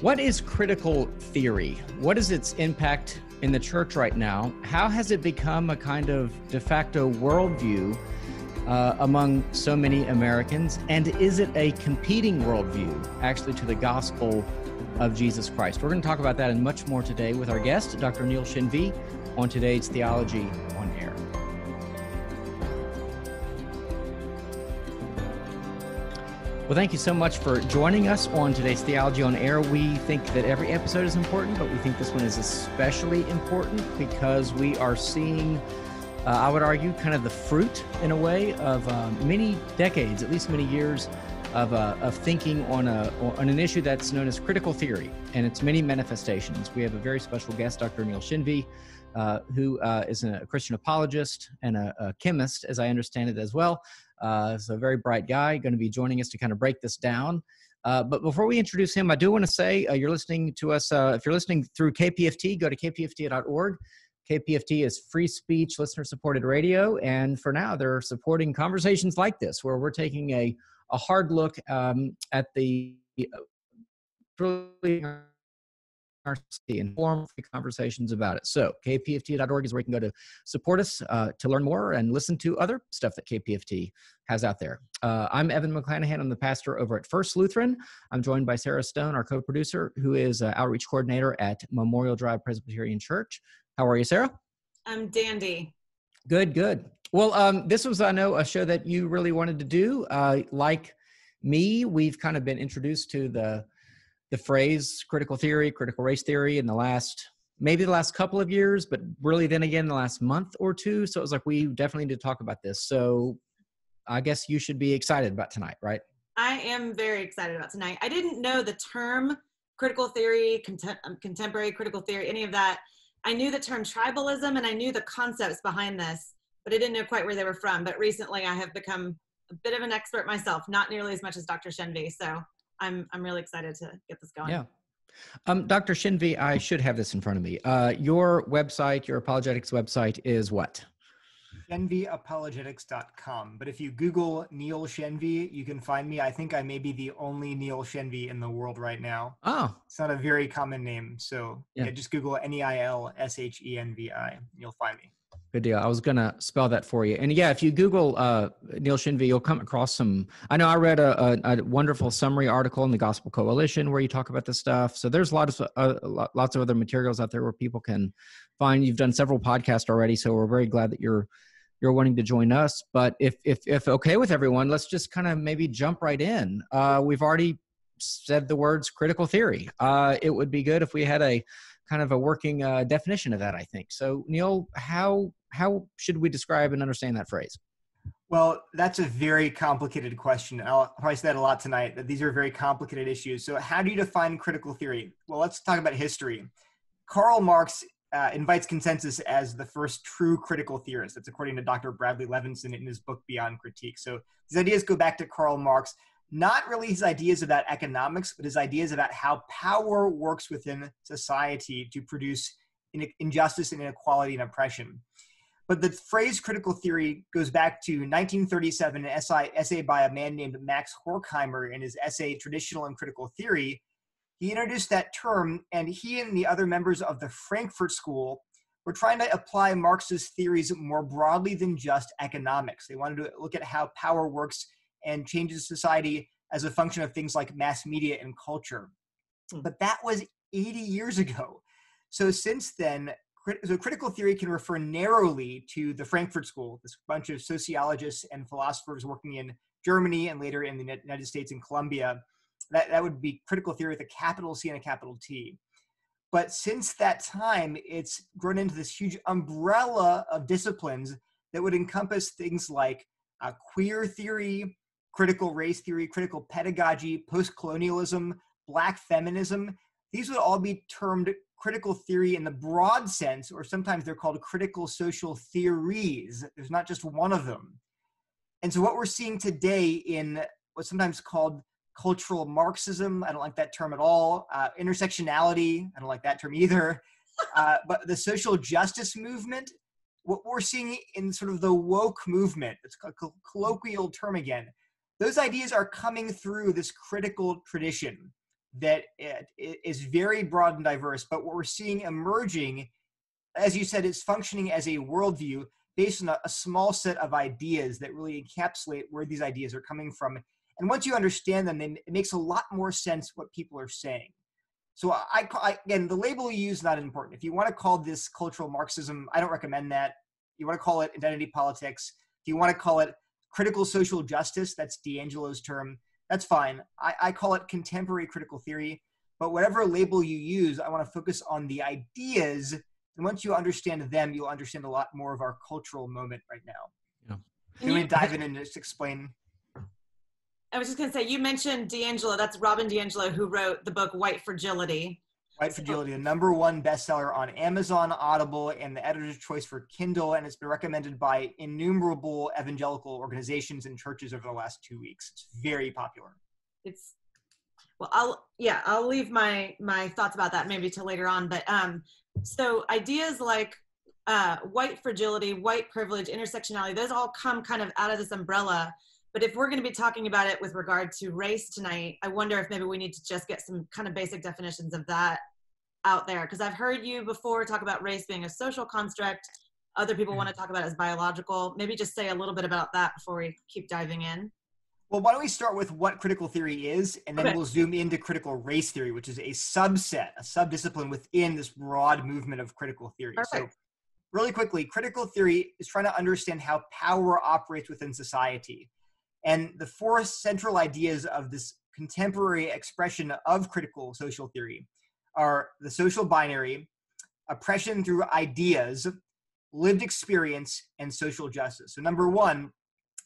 What is critical theory? What is its impact in the church right now? How has it become a kind of de facto worldview among so many Americans? And is it a competing worldview actually to the gospel of Jesus Christ? We're going to talk about that and much more today with our guest, Dr. Neil Shenvi, on today's Theology on Air. Well, thank you so much for joining us on today's Theology on Air. We think that every episode is important, but we think this one is especially important because we are seeing, I would argue, kind of the fruit, in a way, of many decades, at least many years, of thinking on an issue that's known as critical theory and its many manifestations. We have a very special guest, Dr. Neil Shenvi, who is a Christian apologist and a chemist, as I understand it as well. So a very bright guy, going to be joining us to kind of break this down. But before we introduce him, I do want to say you're listening to us. If you're listening through KPFT, go to kpft.org. KPFT is free speech, listener-supported radio. And for now, they're supporting conversations like this, where we're taking a hard look at the really informed conversations about it. So kpft.org is where you can go to support us to learn more and listen to other stuff that KPFT has out there. I'm Evan McClanahan. I'm the pastor over at First Lutheran. I'm joined by Sarah Stone, our co-producer, who is outreach coordinator at Memorial Drive Presbyterian Church. How are you, Sarah? I'm dandy. Good, good. Well, this was, I know, a show that you really wanted to do. Like me, we've kind of been introduced to the phrase critical theory, critical race theory in the last, maybe the last couple of years, but really then again, the last month or two. So it was like, we definitely need to talk about this. So I guess you should be excited about tonight, right? I am very excited about tonight. I didn't know the term critical theory, contemporary critical theory, any of that. I knew the term tribalism and I knew the concepts behind this, but I didn't know quite where they were from. But recently I have become a bit of an expert myself, not nearly as much as Dr. Shenvi. So I'm really excited to get this going. Yeah. Dr. Shenvi, I should have this in front of me. Your website, your apologetics website is what? Shenviapologetics.com. But if you Google Neil Shenvi, you can find me. I think I may be the only Neil Shenvi in the world right now. Oh. It's not a very common name. So yeah, just Google Neil Shenvi. You'll find me. Good deal. I was going to spell that for you. And yeah, if you Google Neil Shenvi, you'll come across some, I know I read a wonderful summary article in the Gospel Coalition where you talk about this stuff. So there's lots of other materials out there where people can find. You've done several podcasts already, so we're very glad that you're wanting to join us. But if okay with everyone, let's just kind of maybe jump right in. We've already said the words critical theory. It would be good if we had a kind of a working definition of that, I think. So Neil, how should we describe and understand that phrase? Well, that's a very complicated question. I'll probably say that a lot tonight, that these are very complicated issues. So how do you define critical theory? Well, let's talk about history. Karl Marx invites consensus as the first true critical theorist. That's according to Dr. Bradley Levinson in his book, Beyond Critique. So these ideas go back to Karl Marx, not really his ideas about economics, but his ideas about how power works within society to produce injustice and inequality and oppression. But the phrase critical theory goes back to 1937, an essay by a man named Max Horkheimer in his essay, Traditional and Critical Theory. He introduced that term, and he and the other members of the Frankfurt School were trying to apply Marx's theories more broadly than just economics. They wanted to look at how power works and changes society as a function of things like mass media and culture. But that was 80 years ago. So since then, so critical theory can refer narrowly to the Frankfurt School, this bunch of sociologists and philosophers working in Germany and later in the United States and Colombia. That would be critical theory with a capital C and a capital T. But since that time, it's grown into this huge umbrella of disciplines that would encompass things like queer theory, critical race theory, critical pedagogy, post-colonialism, black feminism. These would all be termed critical theory in the broad sense, or sometimes they're called critical social theories. There's not just one of them. And so what we're seeing today in what's sometimes called cultural Marxism, I don't like that term at all, intersectionality, I don't like that term either, but the social justice movement, what we're seeing in sort of the woke movement, it's a colloquial term again, those ideas are coming through this critical tradition. that is very broad and diverse, but what we're seeing emerging, as you said, is functioning as a worldview based on a small set of ideas that really encapsulate where these ideas are coming from. And once you understand them, then it makes a lot more sense what people are saying. So again, the label you use is not important. If you want to call this cultural Marxism, I don't recommend that. You want to call it identity politics. If you want to call it critical social justice, that's DiAngelo's term, that's fine. I call it contemporary critical theory. But whatever label you use, I want to focus on the ideas. And once you understand them, you'll understand a lot more of our cultural moment right now. Yeah. Can we dive in and just explain? I was just going to say, you mentioned DiAngelo. That's Robin DiAngelo, who wrote the book White Fragility. White Fragility, the #1 bestseller on Amazon, Audible, and the editor's choice for Kindle, and it's been recommended by innumerable evangelical organizations and churches over the last 2 weeks. It's very popular. It's, well, I'll leave my thoughts about that maybe till later on, but so ideas like white fragility, white privilege, intersectionality, those all come kind of out of this umbrella. But if we're going to be talking about it with regard to race tonight, I wonder if maybe we need to just get some kind of basic definitions of that out there. Because I've heard you before talk about race being a social construct. Other people want to talk about it as biological. Maybe just say a little bit about that before we keep diving in. Well, why don't we start with what critical theory is, and then we'll zoom into critical race theory, which is a subset, a subdiscipline within this broad movement of critical theory. Perfect. So really quickly, critical theory is trying to understand how power operates within society. And the four central ideas of this contemporary expression of critical social theory are the social binary, oppression through ideas, lived experience, and social justice. So #1,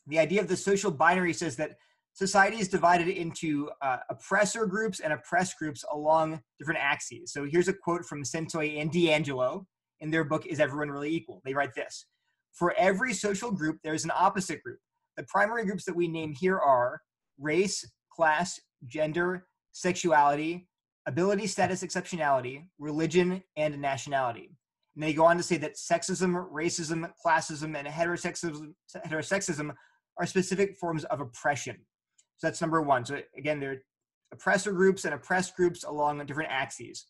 the idea of the social binary says that society is divided into oppressor groups and oppressed groups along different axes. So here's a quote from Shenvi and DiAngelo in their book, Is Everyone Really Equal? They write this: for every social group, there's an opposite group. The primary groups that we name here are race, class, gender, sexuality, ability, status, exceptionality, religion, and nationality. And they go on to say that sexism, racism, classism, and heterosexism are specific forms of oppression. So that's #1. So again, there are oppressor groups and oppressed groups along different axes.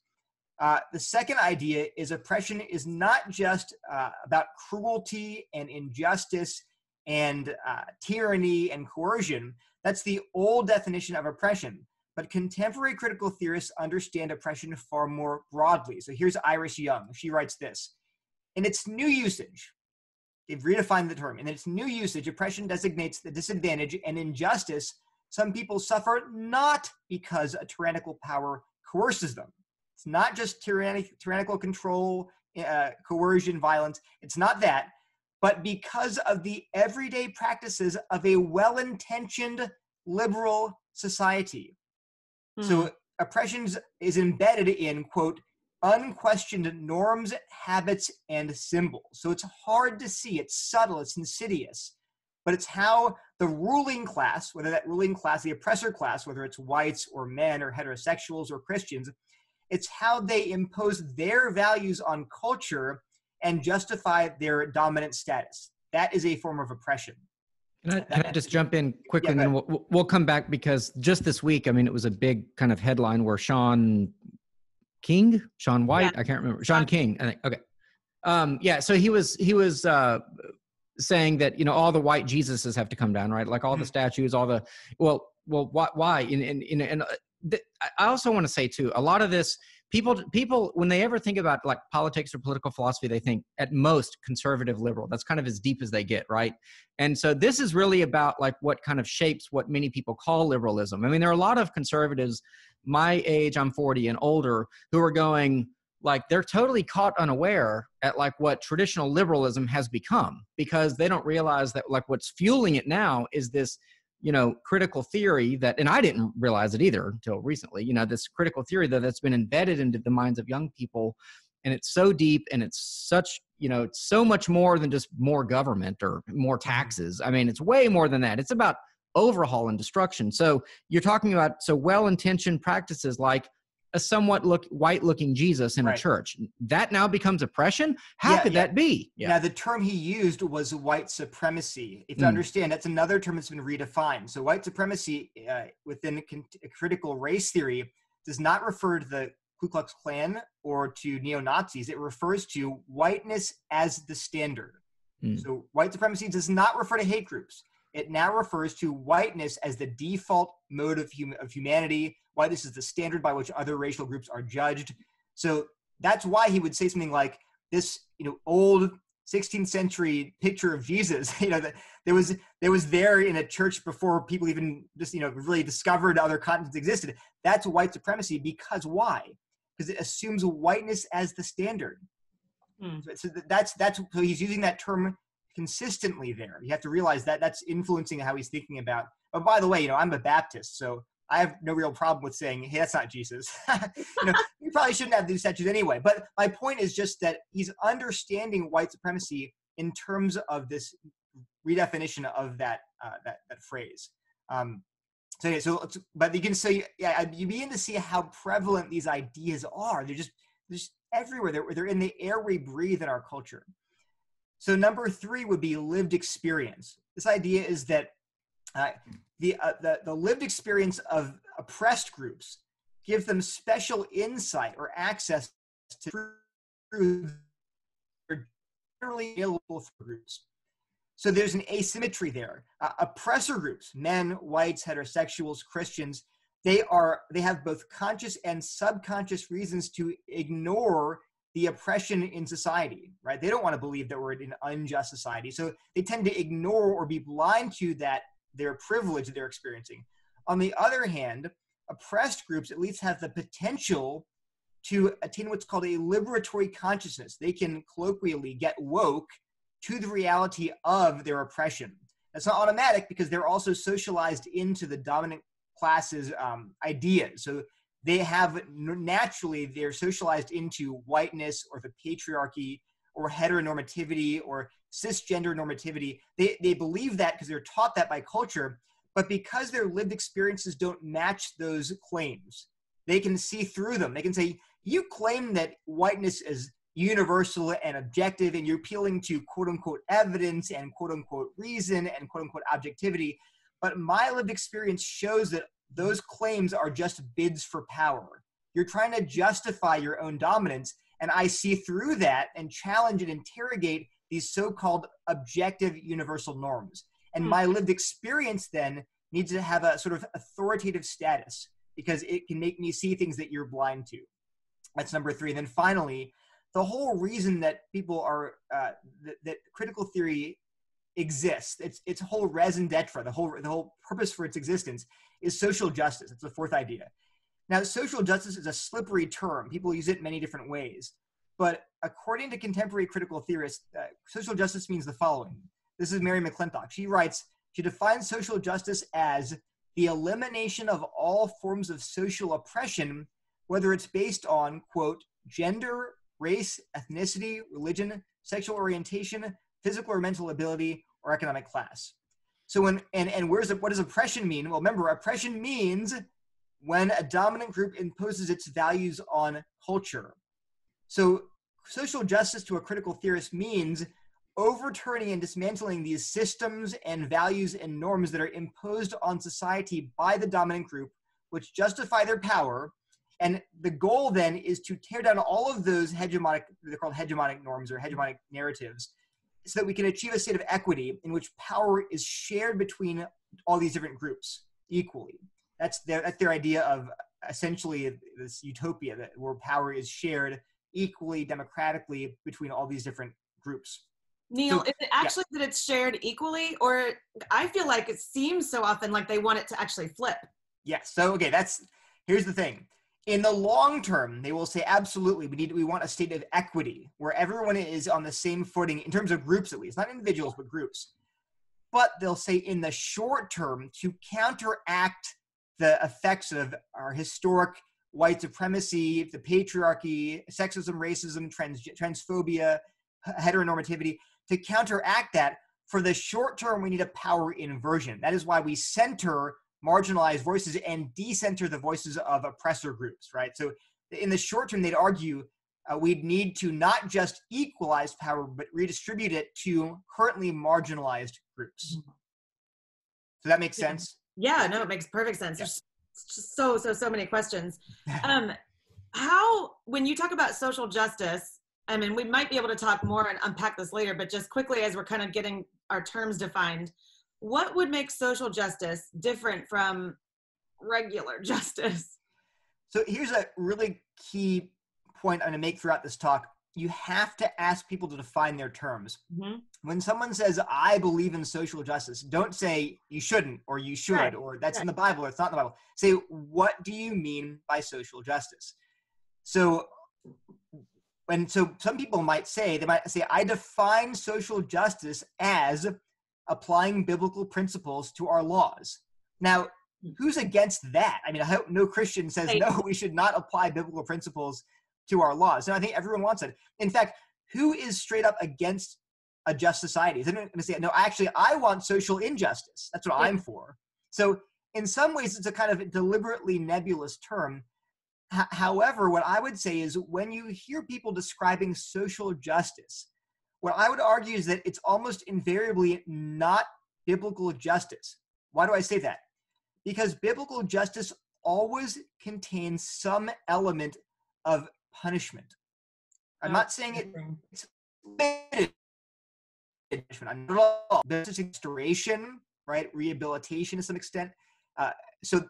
The second idea is oppression is not just about cruelty and injustice and tyranny and coercion. That's the old definition of oppression. But contemporary critical theorists understand oppression far more broadly. So here's Iris Young. She writes this: in its new usage, they've redefined the term. In its new usage, oppression designates the disadvantage and injustice some people suffer not because a tyrannical power coerces them. It's not just tyrannical control, coercion, violence. It's not that, but because of the everyday practices of a well-intentioned liberal society. So oppression is embedded in, quote, unquestioned norms, habits, and symbols. So it's hard to see. It's subtle. It's insidious. But it's how the ruling class, whether that ruling class, the oppressor class, whether it's whites or men or heterosexuals or Christians, it's how they impose their values on culture and justify their dominant status. That is a form of oppression. Can I just jump in quickly, and then we'll come back, because just this week, I mean, it was a big kind of headline where Sean King, so he was saying that, you know, all the white Jesuses have to come down, right? Like all the statues, all the, well, why? And I also want to say too, a lot of this, People, when they ever think about like politics or political philosophy, they think at most conservative liberal. That's kind of as deep as they get, right? And so this is really about like what kind of shapes what many people call liberalism. I mean, there are a lot of conservatives my age, I'm 40 and older, who are going like they're totally caught unaware at like what traditional liberalism has become, because they don't realize that like what's fueling it now is this, you know, critical theory that, and I didn't realize it either until recently, you know, this critical theory that's been embedded into the minds of young people. And it's so deep, and it's such, you know, it's so much more than just more government or more taxes. I mean, it's way more than that. It's about overhaul and destruction. So you're talking about well-intentioned practices like a somewhat white-looking Jesus in a church. That now becomes oppression? How could that be? Yeah. Now, the term he used was white supremacy. If you understand, that's another term that's been redefined. So white supremacy within critical race theory does not refer to the Ku Klux Klan or to neo-Nazis. It refers to whiteness as the standard. Mm. So white supremacy does not refer to hate groups. It now refers to whiteness as the default mode of humanity. Whiteness is the standard by which other racial groups are judged. So that's why he would say something like this, you know, old 16th century picture of Jesus, you know, that there was there in a church before people even just, you know, really discovered other continents existed. That's white supremacy because why? Because it assumes whiteness as the standard. Mm. So that's so he's using that term consistently there. You have to realize that that's influencing how he's thinking about. Oh, by the way, you know, I'm a Baptist, so I have no real problem with saying, hey, that's not Jesus. You know, you probably shouldn't have these statues anyway. But my point is just that he's understanding white supremacy in terms of this redefinition of that phrase. But you can say, yeah, you begin to see how prevalent these ideas are. They're just everywhere. They're in the air we breathe in our culture. So number three would be lived experience. This idea is that the lived experience of oppressed groups gives them special insight or access to truths that are generally available for groups. So there's an asymmetry there. Oppressor groups, men, whites, heterosexuals, Christians, they have both conscious and subconscious reasons to ignore the oppression in society, right? They don't want to believe that we're in an unjust society. So they tend to ignore or be blind to that their privilege that they're experiencing. On the other hand, oppressed groups at least have the potential to attain what's called a liberatory consciousness. They can colloquially get woke to the reality of their oppression. That's not automatic because they're also socialized into the dominant class's ideas. So they have naturally, they're socialized into whiteness or the patriarchy or heteronormativity or cisgender normativity. They believe that because they're taught that by culture, but because their lived experiences don't match those claims, they can see through them. They can say, you claim that whiteness is universal and objective, and you're appealing to quote unquote evidence and quote unquote reason and quote unquote objectivity. But my lived experience shows that those claims are just bids for power. You're trying to justify your own dominance. And I see through that and challenge and interrogate these so-called objective universal norms. And my lived experience then needs to have a sort of authoritative status because it can make me see things that you're blind to. That's number three. And then finally, the whole reason that people are, that critical theory exists, its whole raison d'etre, the whole purpose for its existence is social justice. It's the fourth idea. Now, social justice is a slippery term. People use it in many different ways. But according to contemporary critical theorists, social justice means the following. This is Mary McClintock. She writes, she defines social justice as the elimination of all forms of social oppression, whether it's based on, quote, gender, race, ethnicity, religion, sexual orientation, physical or mental ability, or economic class. So when, and where's the, what does oppression mean? Well, remember, oppression means when a dominant group imposes its values on culture. So social justice to a critical theorist means overturning and dismantling these systems and values and norms that are imposed on society by the dominant group, which justify their power. And the goal then is to tear down all of those hegemonic, they're called hegemonic norms or hegemonic narratives, so that we can achieve a state of equity in which power is shared between all these different groups equally. That's their idea of essentially this utopia that where power is shared equally democratically between all these different groups. Neil, so, is it actually that it's shared equally, or I feel like it seems so often like they want it to actually flip? Yes. Yeah, so okay, here's the thing. In the long term, they will say absolutely we want a state of equity where everyone is on the same footing in terms of groups at least, not individuals but groups. But they'll say in the short term to counteract the effects of our historic white supremacy, the patriarchy, sexism, racism, transphobia, heteronormativity, to counteract that, for the short term, we need a power inversion. That is why we center marginalized voices and decenter the voices of oppressor groups, right? So in the short term, they'd argue we'd need to not just equalize power, but redistribute it to currently marginalized groups. So that makes sense? Yeah, no, it makes perfect sense. Yeah. There's so many questions. How, when you talk about social justice, I mean, we might be able to talk more and unpack this later, but just quickly as we're kind of getting our terms defined, what would make social justice different from regular justice? So here's a really key point I'm going to make throughout this talk. You have to ask people to define their terms. Mm-hmm. When someone says, I believe in social justice, don't say you shouldn't, or you should, right, or that's right in the Bible, or it's not in the Bible. Say, what do you mean by social justice? So some people might say, I define social justice as applying biblical principles to our laws. Now, who's against that? I mean, I hope no Christian says, no, we should not apply biblical principles to our laws. And I think everyone wants it. In fact, who is straight up against a just society? Is anyone going to say, no, actually, I want social injustice. That's what I'm for. So in some ways, it's a kind of deliberately nebulous term. However, what I would say is when you hear people describing social justice, what I would argue is that it's almost invariably not biblical justice. Why do I say that? Because biblical justice always contains some element of punishment. I'm not saying it's punishment. I'm not at all. There's restoration, right? Rehabilitation to some extent. So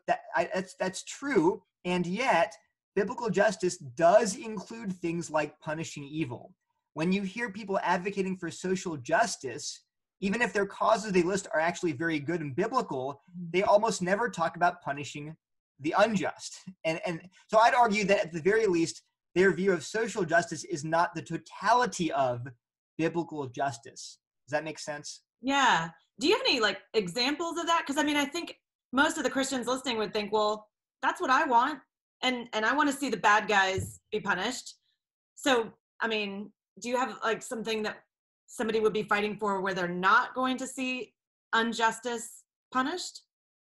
that's true. And yet, biblical justice does include things like punishing evil. When you hear people advocating for social justice, even if their causes they list are actually very good and biblical, they almost never talk about punishing the unjust. And so I'd argue that at the very least, their view of social justice is not the totality of biblical justice. Does that make sense? Yeah. Do you have any examples of that? Because I mean, I think most of the Christians listening would think, well, that's what I want. And I want to see the bad guys be punished. So, I mean, do you have something that somebody would be fighting for where they're not going to see injustice punished?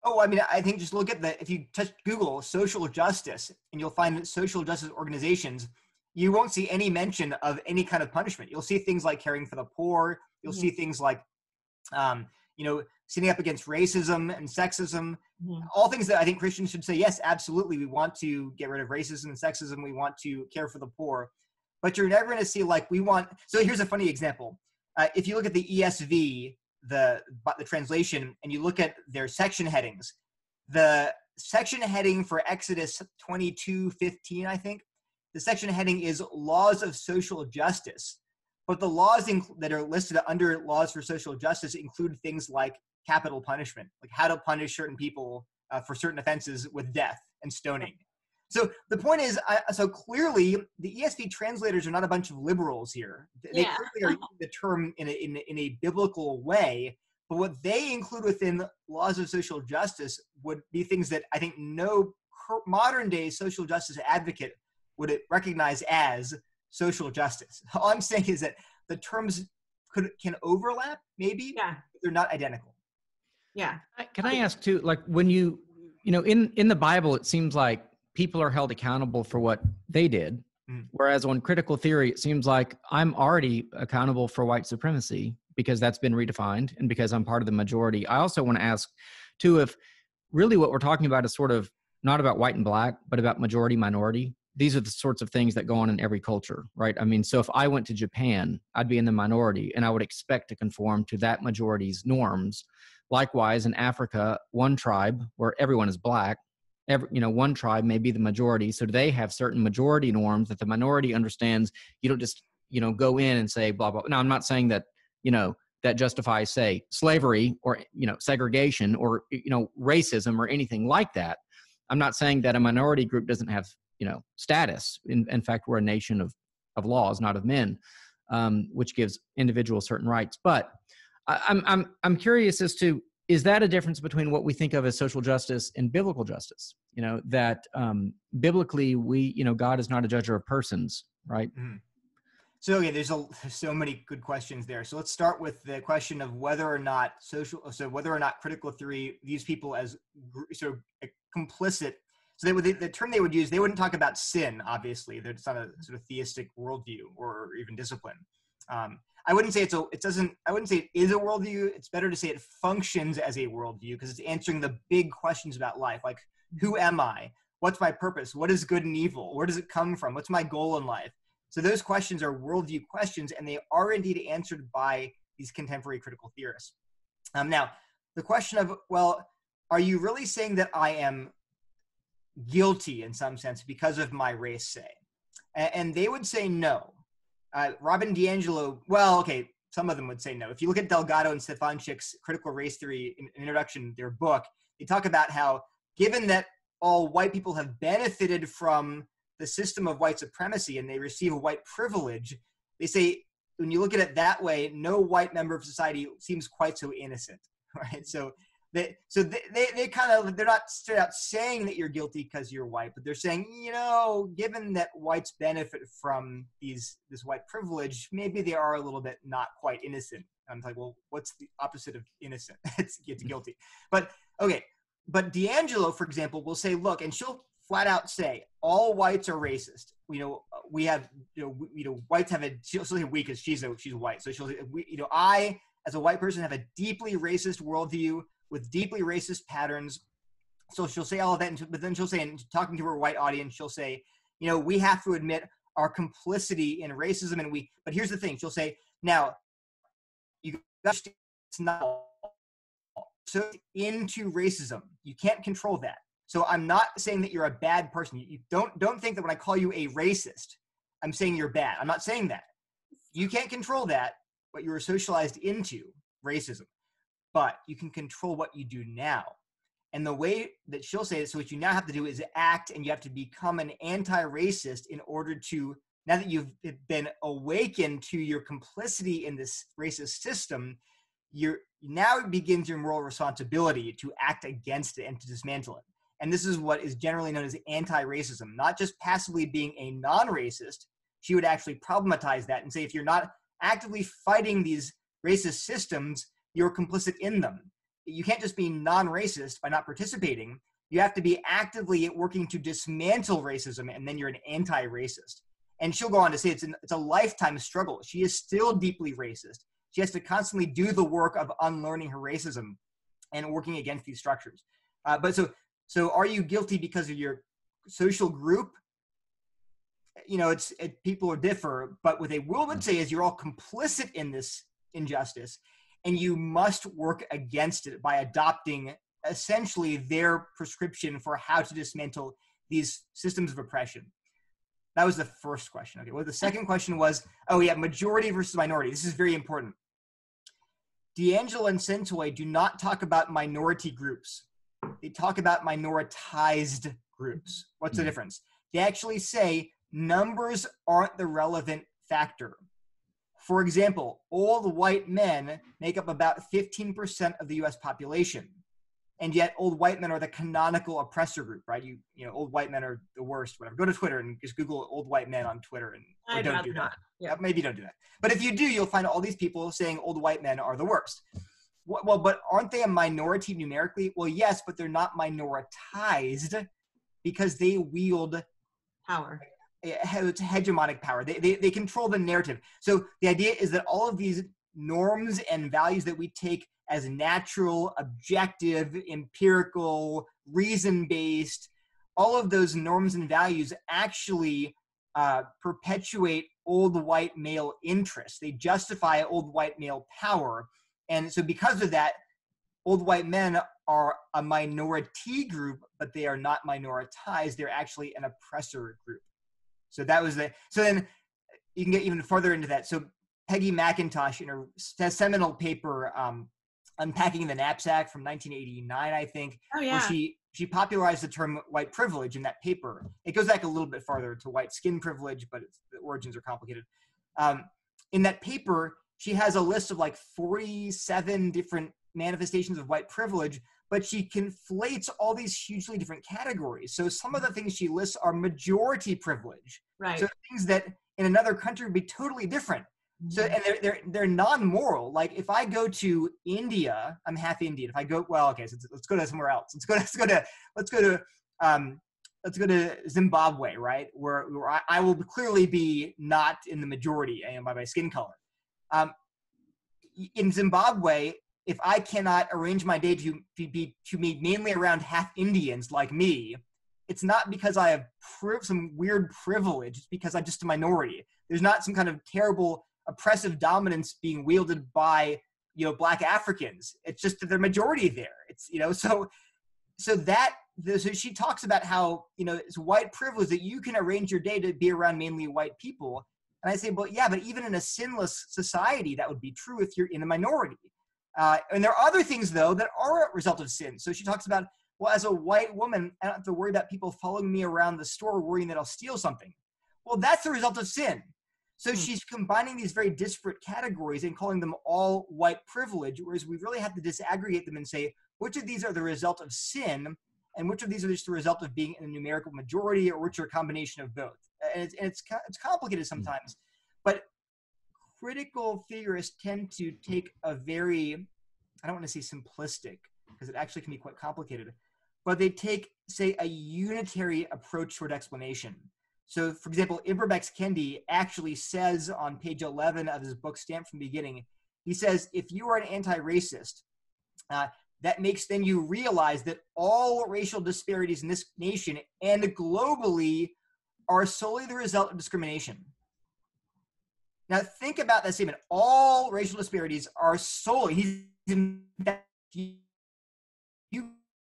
Oh, I mean, I think just look at if you just Google social justice and you'll find social justice organizations, you won't see any mention of any kind of punishment. You'll see things like caring for the poor. You'll see things like, standing up against racism and sexism, all things that I think Christians should say, yes, absolutely, we want to get rid of racism and sexism. We want to care for the poor. But you're never going to see so here's a funny example. If you look at the ESV, the translation, and you look at their section headings, the section heading for Exodus 22:15, I think, the section heading is laws of social justice. But the laws that are listed under laws for social justice include things like capital punishment, like how to punish certain people for certain offenses with death and stoning. So the point is, so clearly the ESV translators are not a bunch of liberals here. They clearly are using the term in a biblical way, but what they include within laws of social justice would be things that I think no modern day social justice advocate would recognize as social justice. All I'm saying is that the terms can overlap, maybe, but they're not identical. Yeah. Can I ask too, when in the Bible, it seems like people are held accountable for what they did. Whereas on critical theory, it seems like I'm already accountable for white supremacy because that's been redefined and because I'm part of the majority. I also want to ask too, if really what we're talking about is sort of not about white and black, but about majority minority. These are the sorts of things that go on in every culture, right? I mean, so if I went to Japan, I'd be in the minority and I would expect to conform to that majority's norms. Likewise, in Africa, one tribe where everyone is black, one tribe may be the majority. So they have certain majority norms that the minority understands. You don't just, go in and say, blah, blah. Now, I'm not saying that, that justifies, say, slavery or, segregation or, racism or anything like that. I'm not saying that a minority group doesn't have, status. In fact, we're a nation of laws, not of men, which gives individuals certain rights. But I'm curious as to, is that a difference between what we think of as social justice and biblical justice? That biblically God is not a judger of persons, right? Mm-hmm. So yeah, there's so many good questions there. So let's start with the question of whether or not critical theory views people as sort of complicit. So the term they would use, they wouldn't talk about sin, obviously. It's not a sort of theistic worldview or even discipline. I wouldn't say I wouldn't say it is a worldview. It's better to say it functions as a worldview because it's answering the big questions about life, like Who am I? What's my purpose? What is good and evil? Where does it come from? What's my goal in life? So those questions are worldview questions, and they are indeed answered by these contemporary critical theorists. Now, the question of, well, are you really saying that I am guilty in some sense because of my race, say? And they would say no. Robin DiAngelo, well, okay, some of them would say no. If you look at Delgado and Stefanchik's Critical Race Theory introduction, their book, they talk about how, given that all white people have benefited from the system of white supremacy and they receive a white privilege, they say, when you look at it that way, no white member of society seems quite so innocent, right? So they kind of, they're not straight out saying that you're guilty because you're white, but they're saying, you know, given that whites benefit from this white privilege, maybe they are a little bit not quite innocent. And I'm like, well, what's the opposite of innocent? It's guilty. But okay, but DiAngelo, for example, will say, look, and she'll flat out say, all whites are racist. You know, we have, whites have a, she'll say we, because she's white. So she'll say, I, as a white person, have a deeply racist worldview with deeply racist patterns. So she'll say all of that, but then she'll say, and talking to her white audience, she'll say, we have to admit our complicity in racism, but here's the thing, she'll say, now, you understand it's not so into racism. You can't control that. So I'm not saying that you're a bad person. You don't think that when I call you a racist, I'm saying you're bad. I'm not saying that. You can't control that, but you were socialized into racism. But you can control what you do now. And the way that she'll say it, so what you now have to do is act, and you have to become an anti-racist in order to, now that you've been awakened to your complicity in this racist system, now it begins your moral responsibility to act against it and to dismantle it. And this is what is generally known as anti-racism, not just passively being a non-racist. She would actually problematize that and say, if you're not actively fighting these racist systems, you're complicit in them. You can't just be non-racist by not participating. You have to be actively working to dismantle racism, and then you're an anti-racist. And she'll go on to say it's a lifetime struggle. She is still deeply racist. She has to constantly do the work of unlearning her racism and working against these structures. So are you guilty because of your social group? People differ, but what they would say is you're all complicit in this injustice, and you must work against it by adopting essentially their prescription for how to dismantle these systems of oppression. That was the first question. Okay, well, the second question was, majority versus minority. This is very important. DiAngelo and Sentoy do not talk about minority groups. They talk about minoritized groups. What's the difference? They actually say numbers aren't the relevant factor. For example, old white men make up about 15% of the U.S. population, and yet old white men are the canonical oppressor group, right? Old white men are the worst. Whatever. Go to Twitter and just Google old white men on Twitter, or don't do that. Yeah, maybe don't do that. But if you do, you'll find all these people saying old white men are the worst. Well, but aren't they a minority numerically? Well, yes, but they're not minoritized because they wield power. It's hegemonic power. They control the narrative. So the idea is that all of these norms and values that we take as natural, objective, empirical, reason-based, all of those norms and values actually perpetuate old white male interests. They justify old white male power. And so because of that, old white men are a minority group, but they are not minoritized. They're actually an oppressor group. So that was so then you can get even further into that. So Peggy McIntosh, in her seminal paper, Unpacking the Knapsack from 1989, I think, where she popularized the term white privilege in that paper. It goes back a little bit farther to white skin privilege, but the origins are complicated. In that paper, she has a list of like 47 different manifestations of white privilege, but she conflates all these hugely different categories. So some of the things she lists are majority privilege. Right. So things that in another country would be totally different. So, and they're non-moral. Like if I go to India, I'm half Indian. If I go, so let's go to somewhere else. Let's go to Zimbabwe, right? Where I will clearly be not in the majority by my skin color. In Zimbabwe, if I cannot arrange my day to be mainly around half Indians like me, it's not because I have some weird privilege, it's because I'm just a minority. There's not some kind of terrible oppressive dominance being wielded by, you know, Black Africans. It's just that they're majority there. It's, you know, so she talks about how, you know, it's white privilege that you can arrange your day to be around mainly white people. And I say, well, yeah, but even in a sinless society, that would be true if you're in a minority. And there are other things, though, that are a result of sin. So she talks about, well, as a white woman, I don't have to worry about people following me around the store worrying that I'll steal something. Well, that's the result of sin. So she's combining these very disparate categories and calling them all white privilege, whereas we really have to disaggregate them and say, which of these are the result of sin, and which of these are just the result of being in a numerical majority, or which are a combination of both. And it's complicated sometimes, but critical theorists tend to take a very, I don't want to say simplistic, because it actually can be quite complicated, but they take, say, a unitary approach toward explanation. So, for example, Ibram X. Kendi actually says on page 11 of his book, Stamped from the Beginning, he says, if you are an anti-racist, that makes then you realize that all racial disparities in this nation and globally are solely the result of discrimination. Now think about that statement. All racial disparities are solely,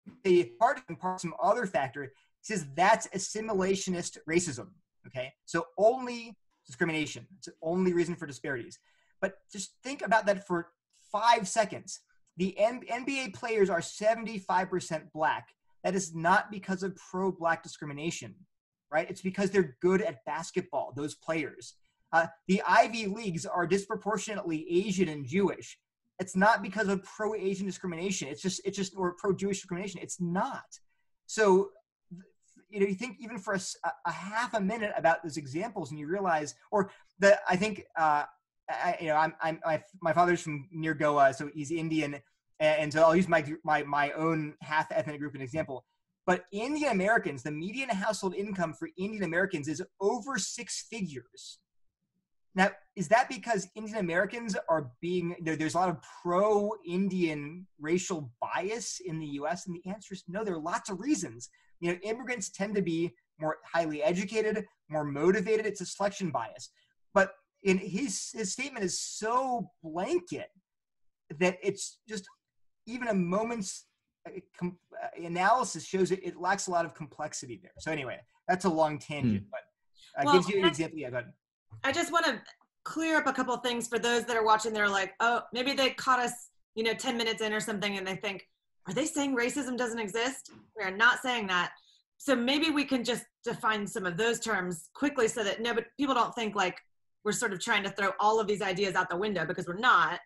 apart from some other factor, he says that's assimilationist racism, okay? So only discrimination, it's the only reason for disparities. But just think about that for 5 seconds. The NBA players are 75% Black. That is not because of pro-Black discrimination, right? It's because they're good at basketball, those players. The Ivy Leagues are disproportionately Asian and Jewish. It's not because of pro-Asian discrimination. It's just or pro-Jewish discrimination. It's not. So, you know, you think even for a half a minute about those examples, and you realize, or the I think. My father's from near Goa, so he's Indian, and so I'll use my own half ethnic group as an example. But Indian Americans, the median household income for Indian Americans is over 6 figures. Now, is that because Indian Americans are being there's a lot of pro-Indian racial bias in the U.S.? And the answer is no. There are lots of reasons. You know, immigrants tend to be more highly educated, more motivated. It's a selection bias, but and his statement is so blanket that it's just even a moment's analysis shows it lacks a lot of complexity there. So anyway, that's a long tangent, but it gives you an example. Yeah, go ahead. I just want to clear up a couple of things for those that are watching. They're like, oh, maybe they caught us, you know, 10 minutes in or something, and they think, are they saying racism doesn't exist? We are not saying that. So maybe we can just define some of those terms quickly so that people don't think like, we're sort of trying to throw all of these ideas out the window, because we're not.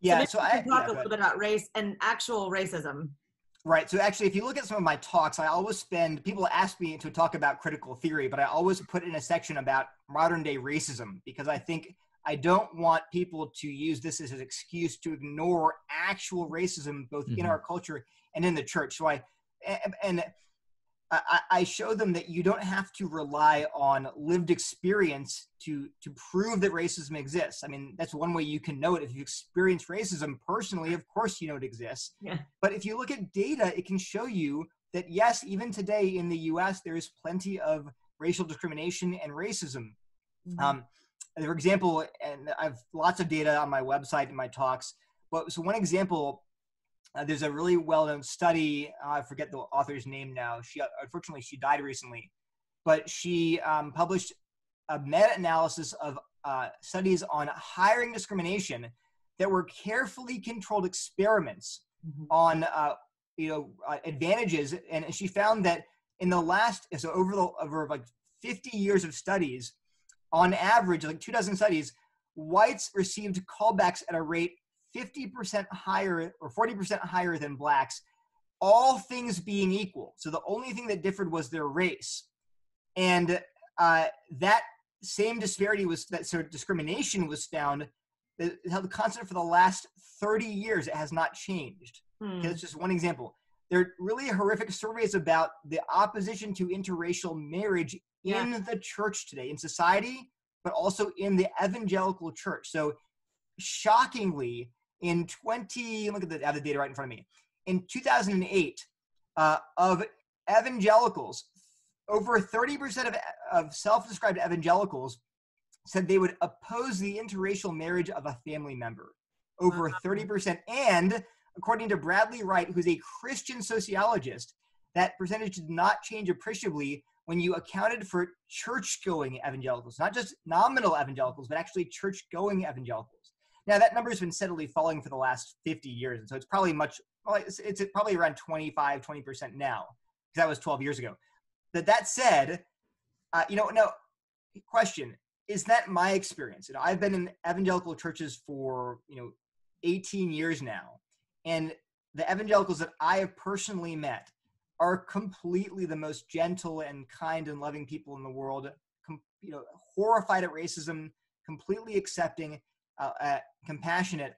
Yeah, so I talk a little bit about race and actual racism. Right, so actually if you look at some of my talks, I always people ask me to talk about critical theory, but I always put in a section about modern day racism, because I think I don't want people to use this as an excuse to ignore actual racism, both in our culture and in the church. So I show them that you don't have to rely on lived experience to prove that racism exists. I mean, that's one way you can know it. If you experience racism personally, of course you know it exists. Yeah. But if you look at data, it can show you that, yes, even today in the U.S., there is plenty of racial discrimination and racism. For example, and I have lots of data on my website in my talks, but so one example, there's a really well-known study, I forget the author's name now, unfortunately she died recently, but she published a meta-analysis of studies on hiring discrimination that were carefully controlled experiments on advantages, and she found that in the over like 50 years of studies, on average, like 24 studies, whites received callbacks at a rate 50% higher or 40% higher than Blacks, all things being equal. So the only thing that differed was their race. And that same disparity sort of discrimination was found, it held constant for the last 30 years. It has not changed. Okay, that's just one example. There are really horrific surveys about the opposition to interracial marriage in the church today, in society, but also in the evangelical church. So shockingly, In look at the data right in front of me. In 2008, of evangelicals, over 30% of self-described evangelicals said they would oppose the interracial marriage of a family member. Over 30%. And according to Bradley Wright, who's a Christian sociologist, that percentage did not change appreciably when you accounted for church-going evangelicals, not just nominal evangelicals, but actually church-going evangelicals. Now, that number has been steadily falling for the last 50 years, and so it's probably much, it's probably around 20% now, because that was 12 years ago. But that said, now, question, is that my experience? You know, I've been in evangelical churches for, 18 years now, and the evangelicals that I have personally met are completely the most gentle and kind and loving people in the world, horrified at racism, completely accepting, compassionate.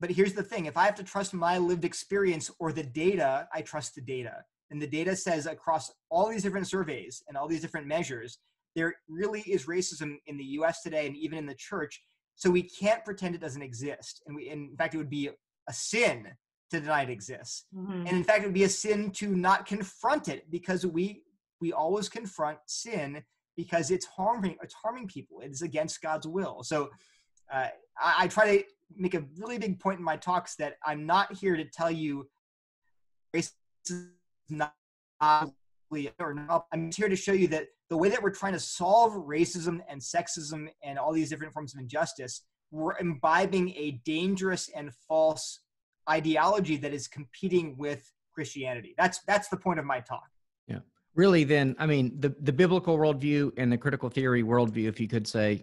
But here's the thing. If I have to trust my lived experience or the data, I trust the data. And the data says across all these different surveys and all these different measures, there really is racism in the U.S. today and even in the church. So we can't pretend it doesn't exist. And in fact, it would be a sin to deny it exists. Mm-hmm. And in fact, it would be a sin to not confront it, because we always confront sin because it's harming people. It is against God's will. So I try to make a really big point in my talks that I'm not here to tell you racism is not or not. I'm here to show you that the way that we're trying to solve racism and sexism and all these different forms of injustice, we're imbibing a dangerous and false ideology that is competing with Christianity. That's the point of my talk. Yeah. Really then, I mean, the biblical worldview and the critical theory worldview, if you could say,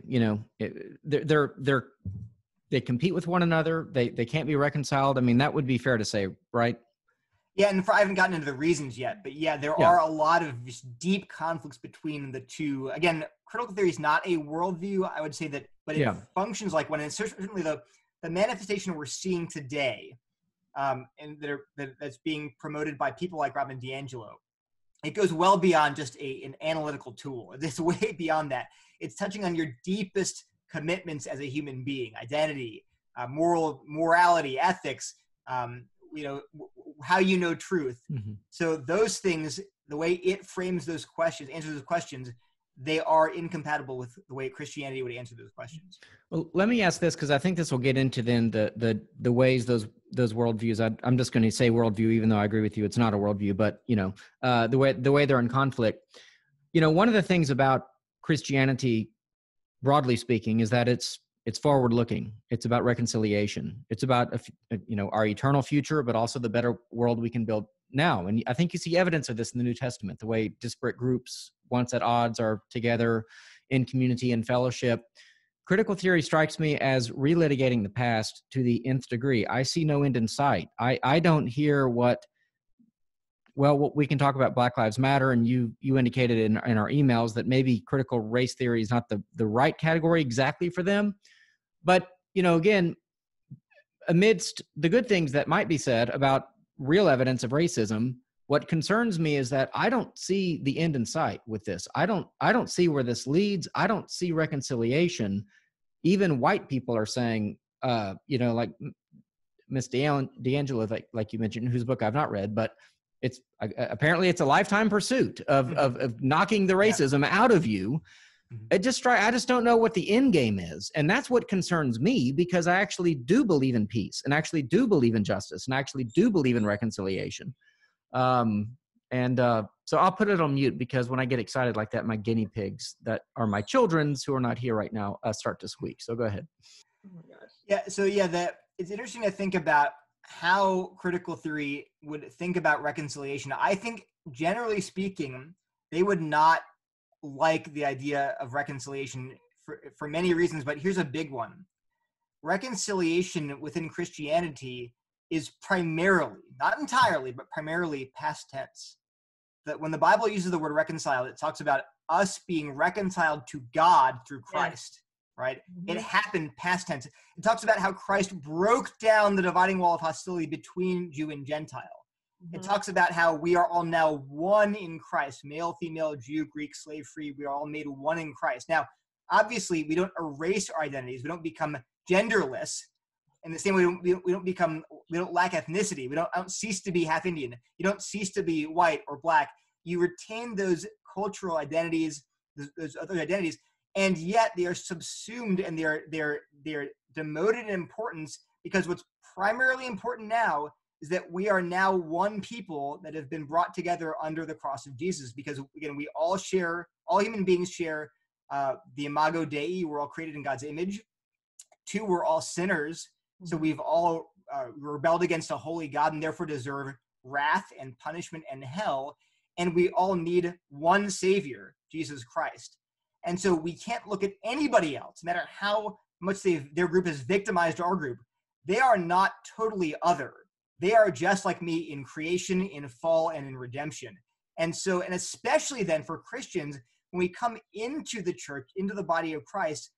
they compete with one another. They can't be reconciled. I mean, that would be fair to say, right? Yeah. And I haven't gotten into the reasons yet, but yeah, there are a lot of just deep conflicts between the two. Again, critical theory is not a worldview. I would say that, but it functions like one. And certainly the manifestation we're seeing today, that's being promoted by people like Robin DiAngelo, it goes well beyond just an analytical tool. It's way beyond that. It's touching on your deepest commitments as a human being: identity, morality, ethics. How you know truth. Mm-hmm. So those things, the way it frames those questions, answers those questions, they are incompatible with the way Christianity would answer those questions. Well, let me ask this, because I think this will get into then the ways those worldviews. I'm just going to say worldview, even though I agree with you, it's not a worldview. But the way they're in conflict. One of the things about Christianity, broadly speaking, is that it's forward looking. It's about reconciliation. It's about our eternal future, but also the better world we can build now. And I think you see evidence of this in the New Testament, the way disparate groups, once at odds, are together in community and fellowship. Critical theory strikes me as relitigating the past to the nth degree. I see no end in sight. I don't hear what we can talk about Black Lives Matter, and you indicated in our emails that maybe critical race theory is not the right category exactly for them. But, again, amidst the good things that might be said about real evidence of racism, what concerns me is that I don't see the end in sight with this. I don't see where this leads. I don't see reconciliation. Even white people are saying, like Ms. DiAngelo, like you mentioned, whose book I've not read, but it's apparently a lifetime pursuit of knocking the racism out of you. Mm-hmm. I just don't know what the end game is. And that's what concerns me, because I actually do believe in peace, and actually do believe in justice, and actually do believe in reconciliation. So I'll put it on mute, because when I get excited like that, my guinea pigs that are my children's, who are not here right now, start to squeak. So go ahead. Oh my gosh. Yeah. So yeah, it's interesting to think about how critical theory would think about reconciliation. I think, generally speaking, they would not like the idea of reconciliation for many reasons, but here's a big one. Reconciliation within Christianity is primarily, not entirely, but primarily past tense. That when the Bible uses the word reconciled, it talks about us being reconciled to God through Christ. Yes. Right? It happened past tense. It talks about how Christ broke down the dividing wall of hostility between Jew and Gentile. Mm-hmm. It talks about how we are all now one in Christ, male, female, Jew, Greek, slave, free. We are all made one in Christ. Now, obviously, we don't erase our identities. We don't become genderless, In the same way, we don't lack ethnicity. I don't cease to be half Indian. You don't cease to be white or black. You retain those cultural identities, those other identities, and yet they are subsumed and they're demoted in importance, because what's primarily important now is that we are now one people that have been brought together under the cross of Jesus. Because again, we all share, all human beings share the Imago Dei. We're all created in God's image. Two, we're all sinners. So we've all rebelled against a holy God and therefore deserve wrath and punishment and hell. And we all need one Savior, Jesus Christ. And so we can't look at anybody else, no matter how much their group has victimized our group. They are not totally other. They are just like me in creation, in fall, and in redemption. And so, and especially then for Christians, when we come into the church, into the body of Christ,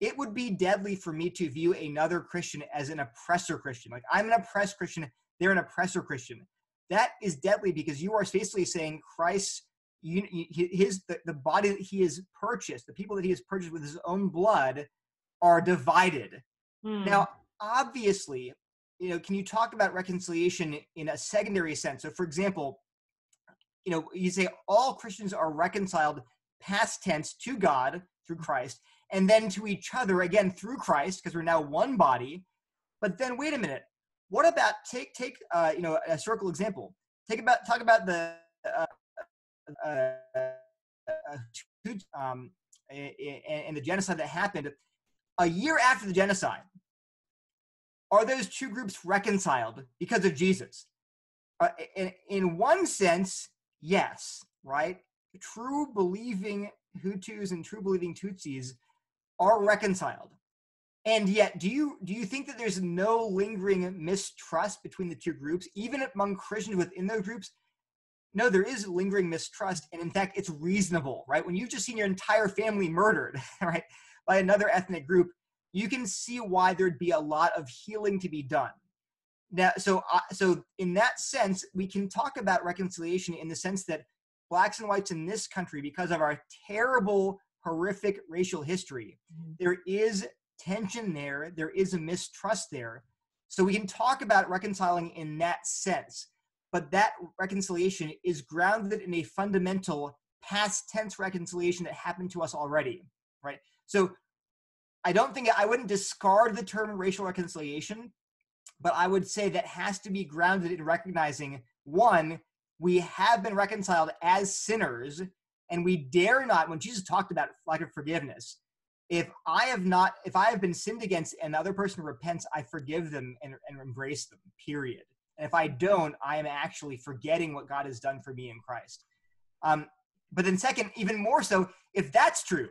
it would be deadly for me to view another Christian as an oppressor Christian. Like, I'm an oppressed Christian, they're an oppressor Christian. That is deadly, because you are basically saying Christ, the body that he has purchased, the people that he has purchased with his own blood, are divided. Mm. Now, obviously, you know, can you talk about reconciliation in a secondary sense? So, for example, you know, you say all Christians are reconciled, past tense, to God through Christ, and then to each other, again, through Christ, because we're now one body. But then, wait a minute. What about, take you know, a historical example. Talk about the and the genocide that happened a year after the genocide. Are those two groups reconciled because of Jesus? In one sense, yes, right? True believing Hutus and true believing Tutsis are reconciled. And yet, do you think that there's no lingering mistrust between the two groups, even among Christians within those groups? No, there is lingering mistrust, and in fact, it's reasonable, right? When you've just seen your entire family murdered, right, by another ethnic group, you can see why there'd be a lot of healing to be done. Now, so in that sense, we can talk about reconciliation in the sense that blacks and whites in this country, because of our terrible, horrific racial history, there is tension there, there is a mistrust there. So we can talk about reconciling in that sense, but that reconciliation is grounded in a fundamental past tense reconciliation that happened to us already, right? So I wouldn't discard the term racial reconciliation, but I would say that has to be grounded in recognizing, one, we have been reconciled as sinners, and we dare not, when Jesus talked about lack of forgiveness, if I have been sinned against and another person repents, I forgive them and embrace them, period. And if I don't, I am actually forgetting what God has done for me in Christ. But then second, even more so, if that's true,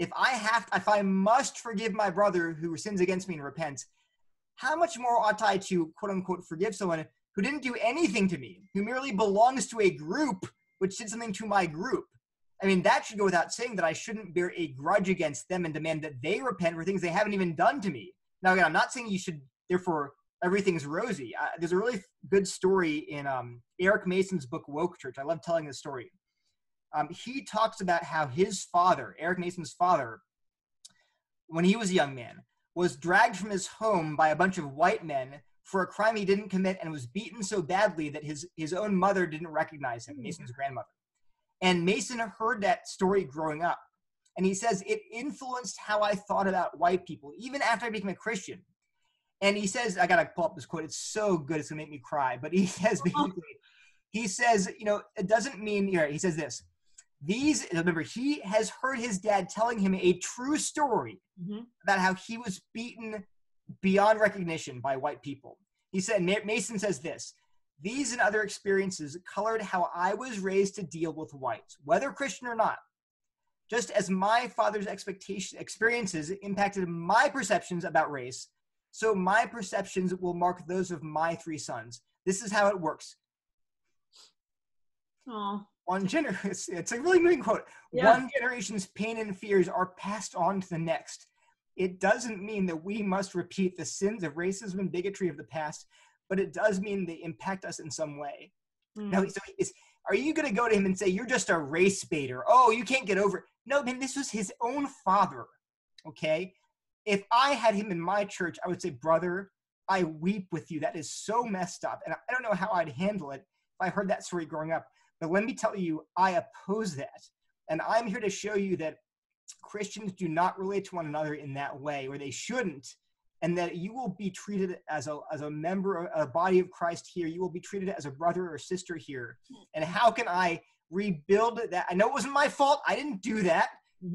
if I must forgive my brother who sins against me and repents, how much more ought I to, quote unquote, forgive someone who didn't do anything to me, who merely belongs to a group which did something to my group? I mean, that should go without saying that I shouldn't bear a grudge against them and demand that they repent for things they haven't even done to me. Now, again, I'm not saying you should, therefore, everything's rosy. There's a really good story in Eric Mason's book, Woke Church. I love telling this story. He talks about how his father, Eric Mason's father, when he was a young man, was dragged from his home by a bunch of white men for a crime he didn't commit, and was beaten so badly that his own mother didn't recognize him, Mason's grandmother. And Mason heard that story growing up. And he says, it influenced how I thought about white people, even after I became a Christian. And he says, I got to pull up this quote. It's so good. It's going to make me cry. But he says, you know, it doesn't mean, you know, he says this. Remember, he has heard his dad telling him a true story about how he was beaten beyond recognition by white people. He said, Mason says this. These and other experiences colored how I was raised to deal with whites, whether Christian or not. Just as my father's experiences impacted my perceptions about race, so my perceptions will mark those of my three sons. This is how it works. Aww. It's a really moving quote. Yeah. One generation's pain and fears are passed on to the next. It doesn't mean that we must repeat the sins of racism and bigotry of the past, but it does mean they impact us in some way. Mm. Now, so are you going to go to him and say, you're just a race baiter? Oh, you can't get over it. No, man, this was his own father, okay? If I had him in my church, I would say, brother, I weep with you. That is so messed up. And I don't know how I'd handle it if I heard that story growing up. But let me tell you, I oppose that. And I'm here to show you that Christians do not relate to one another in that way, or they shouldn't, and that you will be treated as a member of a body of Christ here. You will be treated as a brother or sister here. And how can I rebuild that? I know it wasn't my fault. I didn't do that.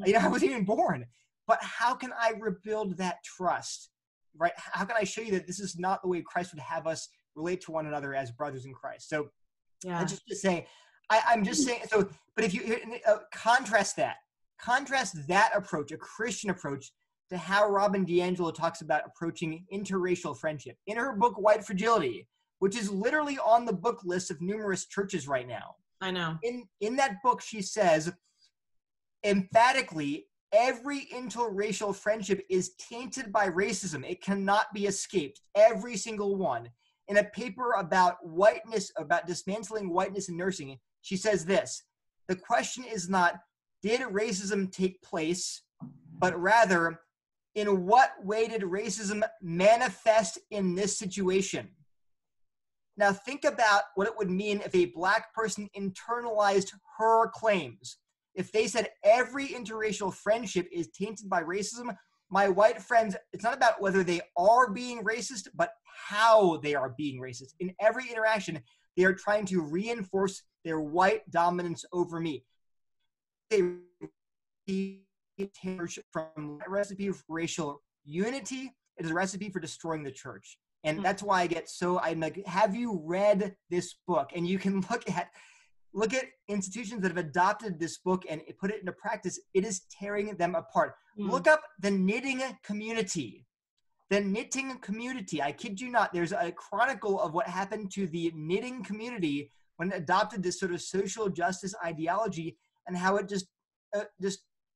You know, I wasn't even born. But how can I rebuild that trust, right? How can I show you that this is not the way Christ would have us relate to one another as brothers in Christ? So yeah. I'm just saying, I'm just saying, so, but if you contrast that approach, a Christian approach, to how Robin DiAngelo talks about approaching interracial friendship in her book, White Fragility, which is literally on the book list of numerous churches right now. I know. In that book, she says, emphatically, every interracial friendship is tainted by racism. It cannot be escaped, every single one. In a paper about whiteness, about dismantling whiteness in nursing, she says this: the question is not, did racism take place, but rather, in what way did racism manifest in this situation? Now think about what it would mean if a black person internalized her claims. If they said every interracial friendship is tainted by racism, my white friends, it's not about whether they are being racist, but how they are being racist. In every interaction, they are trying to reinforce their white dominance over me. They from a recipe for racial unity, it is a recipe for destroying the church. And that's why I get so, I'm like, have you read this book? And you can look at institutions that have adopted this book and put it into practice. It is tearing them apart. Look up the knitting community. The knitting community, I kid you not, there's a chronicle of what happened to the knitting community when it adopted this sort of social justice ideology, and how it just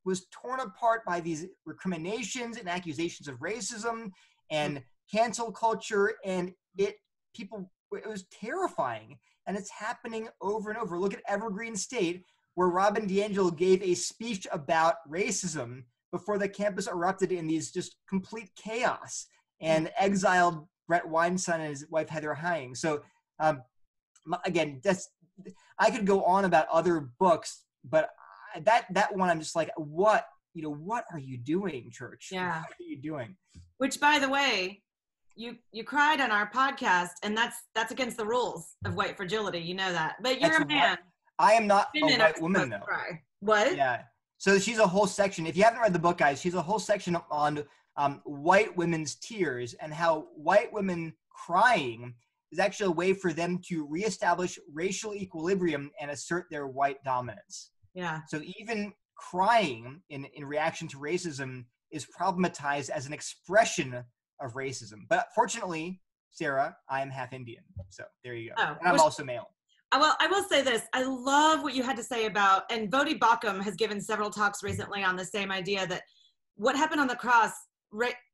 was torn apart by these recriminations and accusations of racism and cancel culture, and it was terrifying. And it's happening over and over. Look at Evergreen State, where Robin DiAngelo gave a speech about racism before the campus erupted in these just complete chaos and exiled Brett Weinstein and his wife Heather Hying. So again, I could go on about other books, but that one, I'm just like, what are you doing, church? Yeah. What are you doing? Which, by the way, you cried on our podcast, and that's against the rules of white fragility. You know that, but you're a man. I am not a white woman, though. What? Yeah. So she's a whole section. If you haven't read the book, guys, she's a whole section on white women's tears and how white women crying is actually a way for them to reestablish racial equilibrium and assert their white dominance. Yeah. So even crying in reaction to racism is problematized as an expression of racism. But fortunately, Sarah, I am half Indian. So there you go. Oh, and I'm also male. Well, I will say this. I love what you had to say about, and Bodhi Bakum has given several talks recently on the same idea, that what happened on the cross,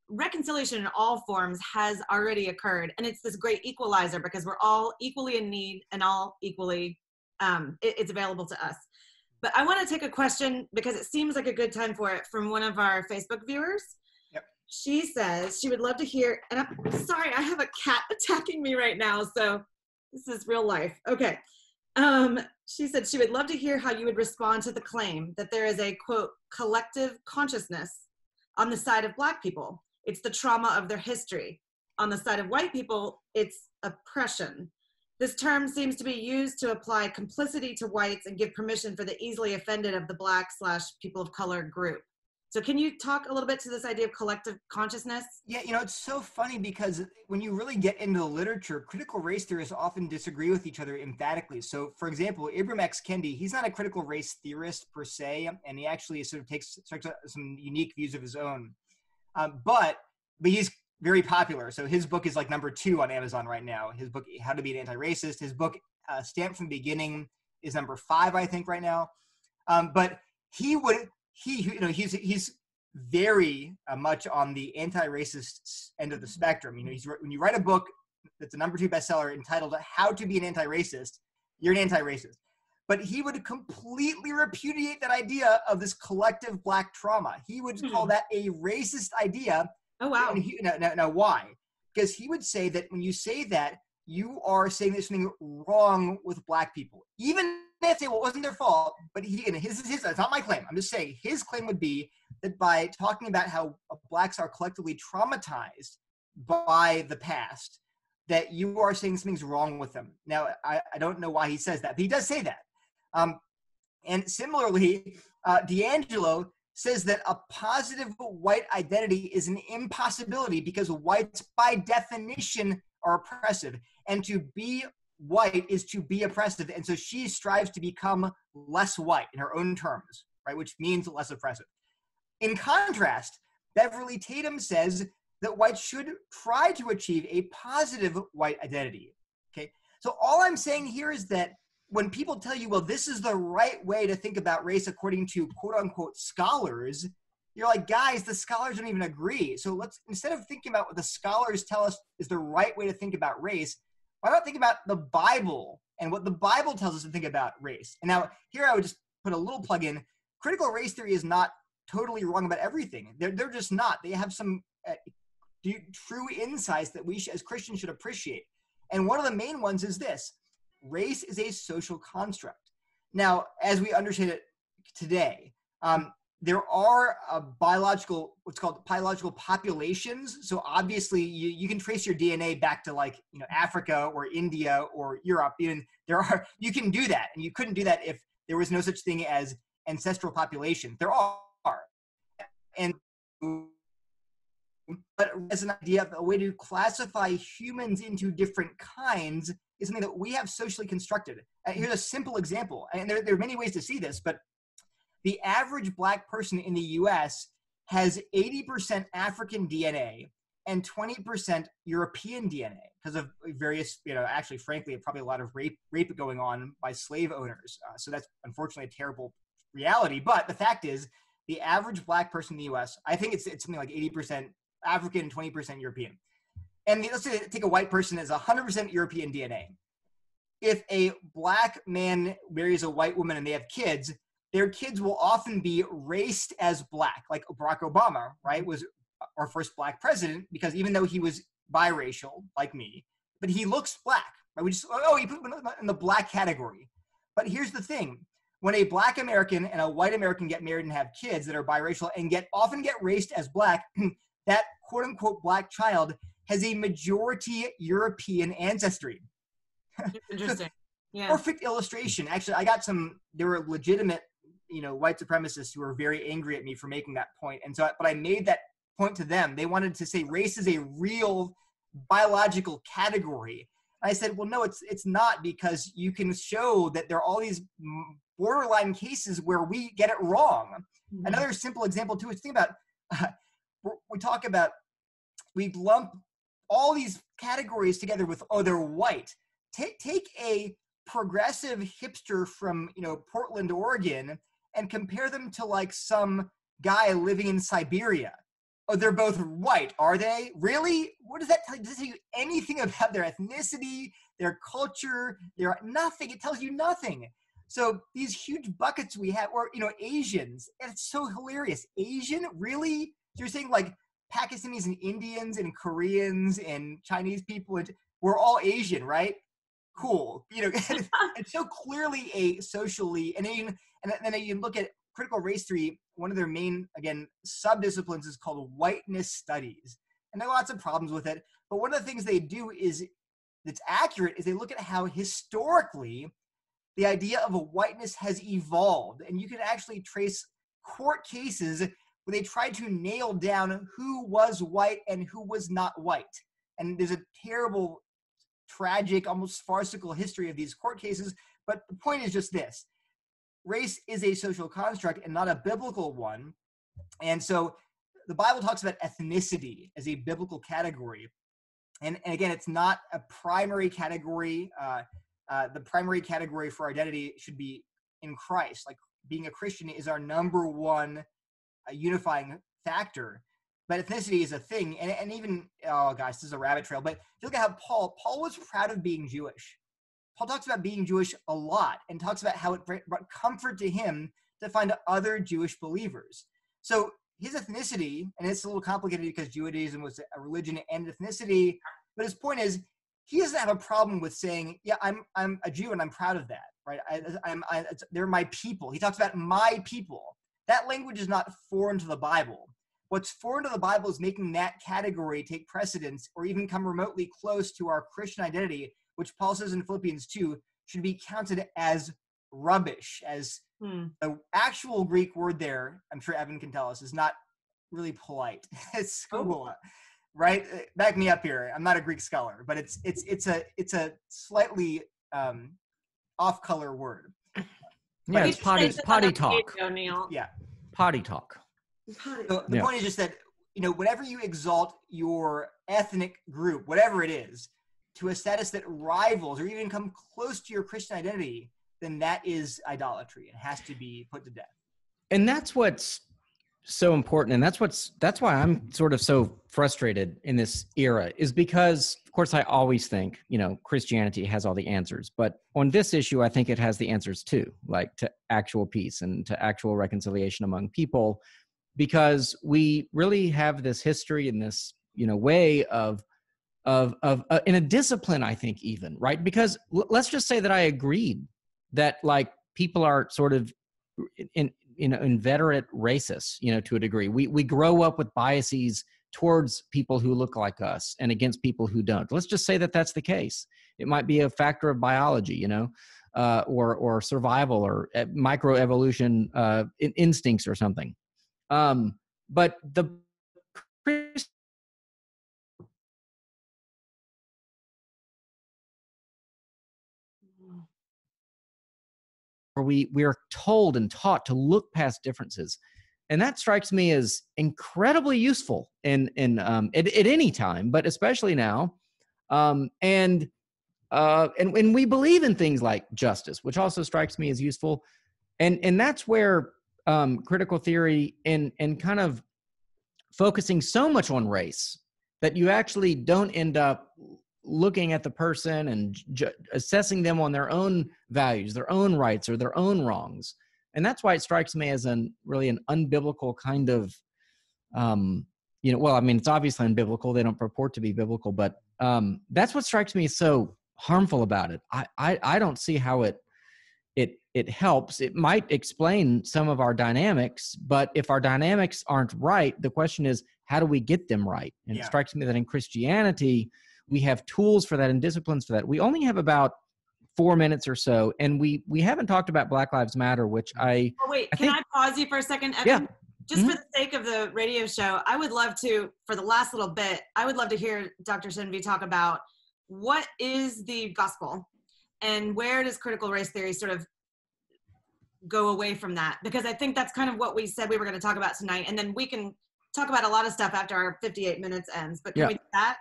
reconciliation in all forms has already occurred. And it's this great equalizer, because we're all equally in need and all equally, it's available to us. But I want to take a question, because it seems like a good time for it, from one of our Facebook viewers. Yep. She says she would love to hear, and I'm sorry, I have a cat attacking me right now, so this is real life. Okay. She said she would love to hear how you would respond to the claim that there is a, quote, collective consciousness on the side of Black people. It's the trauma of their history. On the side of white people, it's oppression. This term seems to be used to apply complicity to whites and give permission for the easily offended of the Black/people of color group. So can you talk a little bit to this idea of collective consciousness? Yeah, you know, it's so funny, because when you really get into the literature, critical race theorists often disagree with each other emphatically. So for example, Ibram X. Kendi, he's not a critical race theorist per se, and he actually sort of starts some unique views of his own. But he's very popular. So his book is like #2 on Amazon right now. His book, How to Be an Anti-Racist. His book, Stamped from the Beginning, is #5, I think, right now. But he's very much on the anti-racist end of the spectrum. You know, when you write a book that's a #2 bestseller entitled How to Be an Anti-Racist, you're an anti-racist. But he would completely repudiate that idea of this collective Black trauma. He would call that a racist idea. Oh, wow. Now, why? because he would say that when you say that, you are saying there's something wrong with black people. Even if it wasn't their fault, but he, and his, that's not my claim. I'm just saying his claim would be that by talking about how blacks are collectively traumatized by the past, that you are saying something's wrong with them. Now, I don't know why he says that, but he does say that. And similarly, DiAngelo says that a positive white identity is an impossibility because whites by definition are oppressive, and to be white is to be oppressive. And so she strives to become less white in her own terms, right? Which means less oppressive. In contrast, Beverly Tatum says that whites should try to achieve a positive white identity, okay? So all I'm saying here is that when people tell you, well, this is the right way to think about race according to quote unquote scholars, you're like, guys, the scholars don't even agree. So let's, instead of thinking about what the scholars tell us is the right way to think about race, why not think about the Bible and what the Bible tells us to think about race? And now here I would just put a little plug in. Critical race theory is not totally wrong about everything. They're just not. They have some true insights that we as Christians should appreciate. And one of the main ones is this. Race is a social construct. Now, as we understand it today, there are biological, what's called biological populations. So obviously you can trace your DNA back to like, you know, Africa or India or Europe. Even you can do that. And you couldn't do that if there was no such thing as ancestral population. There are. But as an idea of a way to classify humans into different kinds is something that we have socially constructed. Here's a simple example. And there are many ways to see this, but the average black person in the US has 80% African DNA and 20% European DNA because of various, you know, actually, frankly, probably a lot of rape going on by slave owners. So that's unfortunately a terrible reality. But the fact is, the average black person in the US, I think it's something like 80% African and 20% European. And let's say, take a white person as 100% European DNA. If a black man marries a white woman and they have kids, their kids will often be raced as black, like Barack Obama, right, was our first black president, because even though he was biracial, like me, but he looks black, right? We just, oh, he put him in the black category. But here's the thing. When a black American and a white American get married and have kids that are biracial and often get raced as black, that quote unquote black child has a majority European ancestry. Interesting. Yeah. Perfect illustration. Actually, I got there were legitimate, you know, white supremacists who were very angry at me for making that point. And so, but I made that point to them. They wanted to say race is a real biological category. And I said, well, no, it's not, because you can show that there are all these borderline cases where we get it wrong. Mm-hmm. Another simple example too is think about, we lump all these categories together with, oh, they're white. Take a progressive hipster from, you know, Portland, Oregon, and compare them to like some guy living in Siberia. Oh, they're both white, are they? Really? What does that tell you? Does it tell you anything about their ethnicity, their culture, their nothing? It tells you nothing. So these huge buckets we have, or, you know, Asians, it's so hilarious. Asian, really? You're saying like Pakistanis and Indians and Koreans and Chinese people, and we're all Asian, right? Cool, you know, it's so clearly a socially, and then you look at critical race theory, one of their main, again, sub-disciplines is called whiteness studies, and there are lots of problems with it, but one of the things they do is, that's accurate, is they look at how historically the idea of a whiteness has evolved, and you can actually trace court cases where they try to nail down who was white and who was not white, and there's a terrible, tragic, almost farcical history of these court cases. But the point is just this. Race is a social construct and not a biblical one. And so the Bible talks about ethnicity as a biblical category. And again, it's not a primary category. The primary category for identity should be in Christ. Like being a Christian is our number one unifying factor. But ethnicity is a thing, and even, oh gosh, this is a rabbit trail, but if you look at how Paul was proud of being Jewish. Paul talks about being Jewish a lot and talks about how it brought comfort to him to find other Jewish believers. So his ethnicity, and it's a little complicated because Judaism was a religion and ethnicity, but his point is he doesn't have a problem with saying, yeah, I'm a Jew and I'm proud of that, right? They're my people. He talks about my people. That language is not foreign to the Bible. What's foreign to the Bible is making that category take precedence or even come remotely close to our Christian identity, which Paul says in Philippians 2 should be counted as rubbish, as the actual Greek word there, I'm sure Evan can tell us, is not really polite. It's scobola, right? Back me up here. I'm not a Greek scholar, but it's a slightly off-color word. Yeah, it's potty talk. Yeah, potty talk. So the point is just that, you know, whenever you exalt your ethnic group, whatever it is, to a status that rivals or even come close to your Christian identity, then that is idolatry. It has to be put to death. And that's what's so important. And that's why I'm sort of so frustrated in this era, is because, of course, I always think, you know, Christianity has all the answers. But on this issue, I think it has the answers too, like to actual peace and to actual reconciliation among people, because we really have this history and this, you know, way of in a discipline, I think, even, right? Because let's just say that I agreed that like people are sort of inveterate racists, you know, to a degree. We grow up with biases towards people who look like us and against people who don't. Let's just say that that's the case. It might be a factor of biology, you know, or survival or microevolution instincts or something. But the we are told and taught to look past differences, and that strikes me as incredibly useful at any time, but especially now. And we believe in things like justice, which also strikes me as useful, and that's where critical theory and kind of focusing so much on race that you actually don't end up looking at the person and assessing them on their own values, their own rights, or their own wrongs. And that's why it strikes me as really an unbiblical kind of, you know, well, I mean, it's obviously unbiblical. They don't purport to be biblical, but that's what strikes me as so harmful about it. I don't see how it helps. It might explain some of our dynamics, but if our dynamics aren't right, the question is, how do we get them right? And it strikes me that in Christianity, we have tools for that and disciplines for that. We only have about 4 minutes or so, and we haven't talked about Black Lives Matter, which I... Oh, wait, I pause you for a second, Evan? Yeah. Just for the sake of the radio show, I would love to, for the last little bit, I would love to hear Dr. Shenvi talk about what is the gospel, and where does critical race theory sort of go away from that? Because I think that's kind of what we said we were going to talk about tonight, and then we can talk about a lot of stuff after our 58 minutes ends, but can we do that?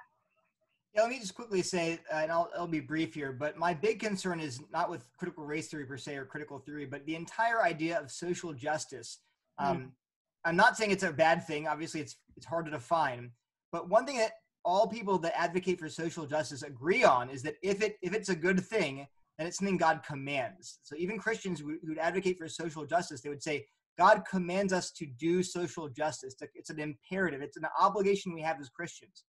Yeah, let me just quickly say, and I'll be brief here, but my big concern is not with critical race theory per se or critical theory, but the entire idea of social justice. I'm not saying it's a bad thing. Obviously, it's hard to define. But one thing that all people that advocate for social justice agree on is that if it's a good thing, then it's something God commands. So even Christians who would advocate for social justice, they would say, God commands us to do social justice. It's an imperative. It's an obligation we have as Christians.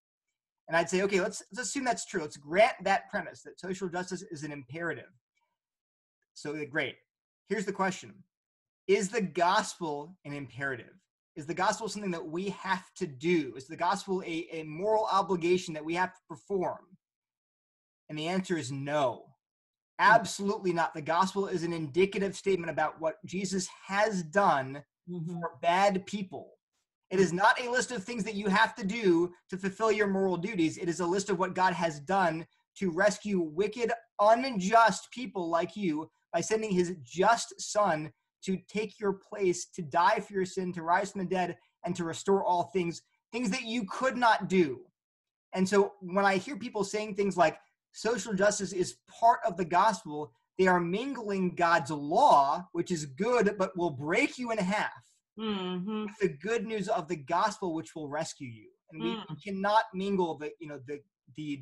And I'd say, okay, let's assume that's true. Let's grant that premise that social justice is an imperative. So great. Here's the question. Is the gospel an imperative? Is the gospel something that we have to do? Is the gospel a moral obligation that we have to perform? And the answer is no. Absolutely not. The gospel is an indicative statement about what Jesus has done for bad people. It is not a list of things that you have to do to fulfill your moral duties. It is a list of what God has done to rescue wicked, unjust people like you by sending his just son to take your place, to die for your sin, to rise from the dead, and to restore all things, things that you could not do. And so when I hear people saying things like social justice is part of the gospel, they are mingling God's law, which is good but will break you in half, with the good news of the gospel, which will rescue you. And we cannot mingle the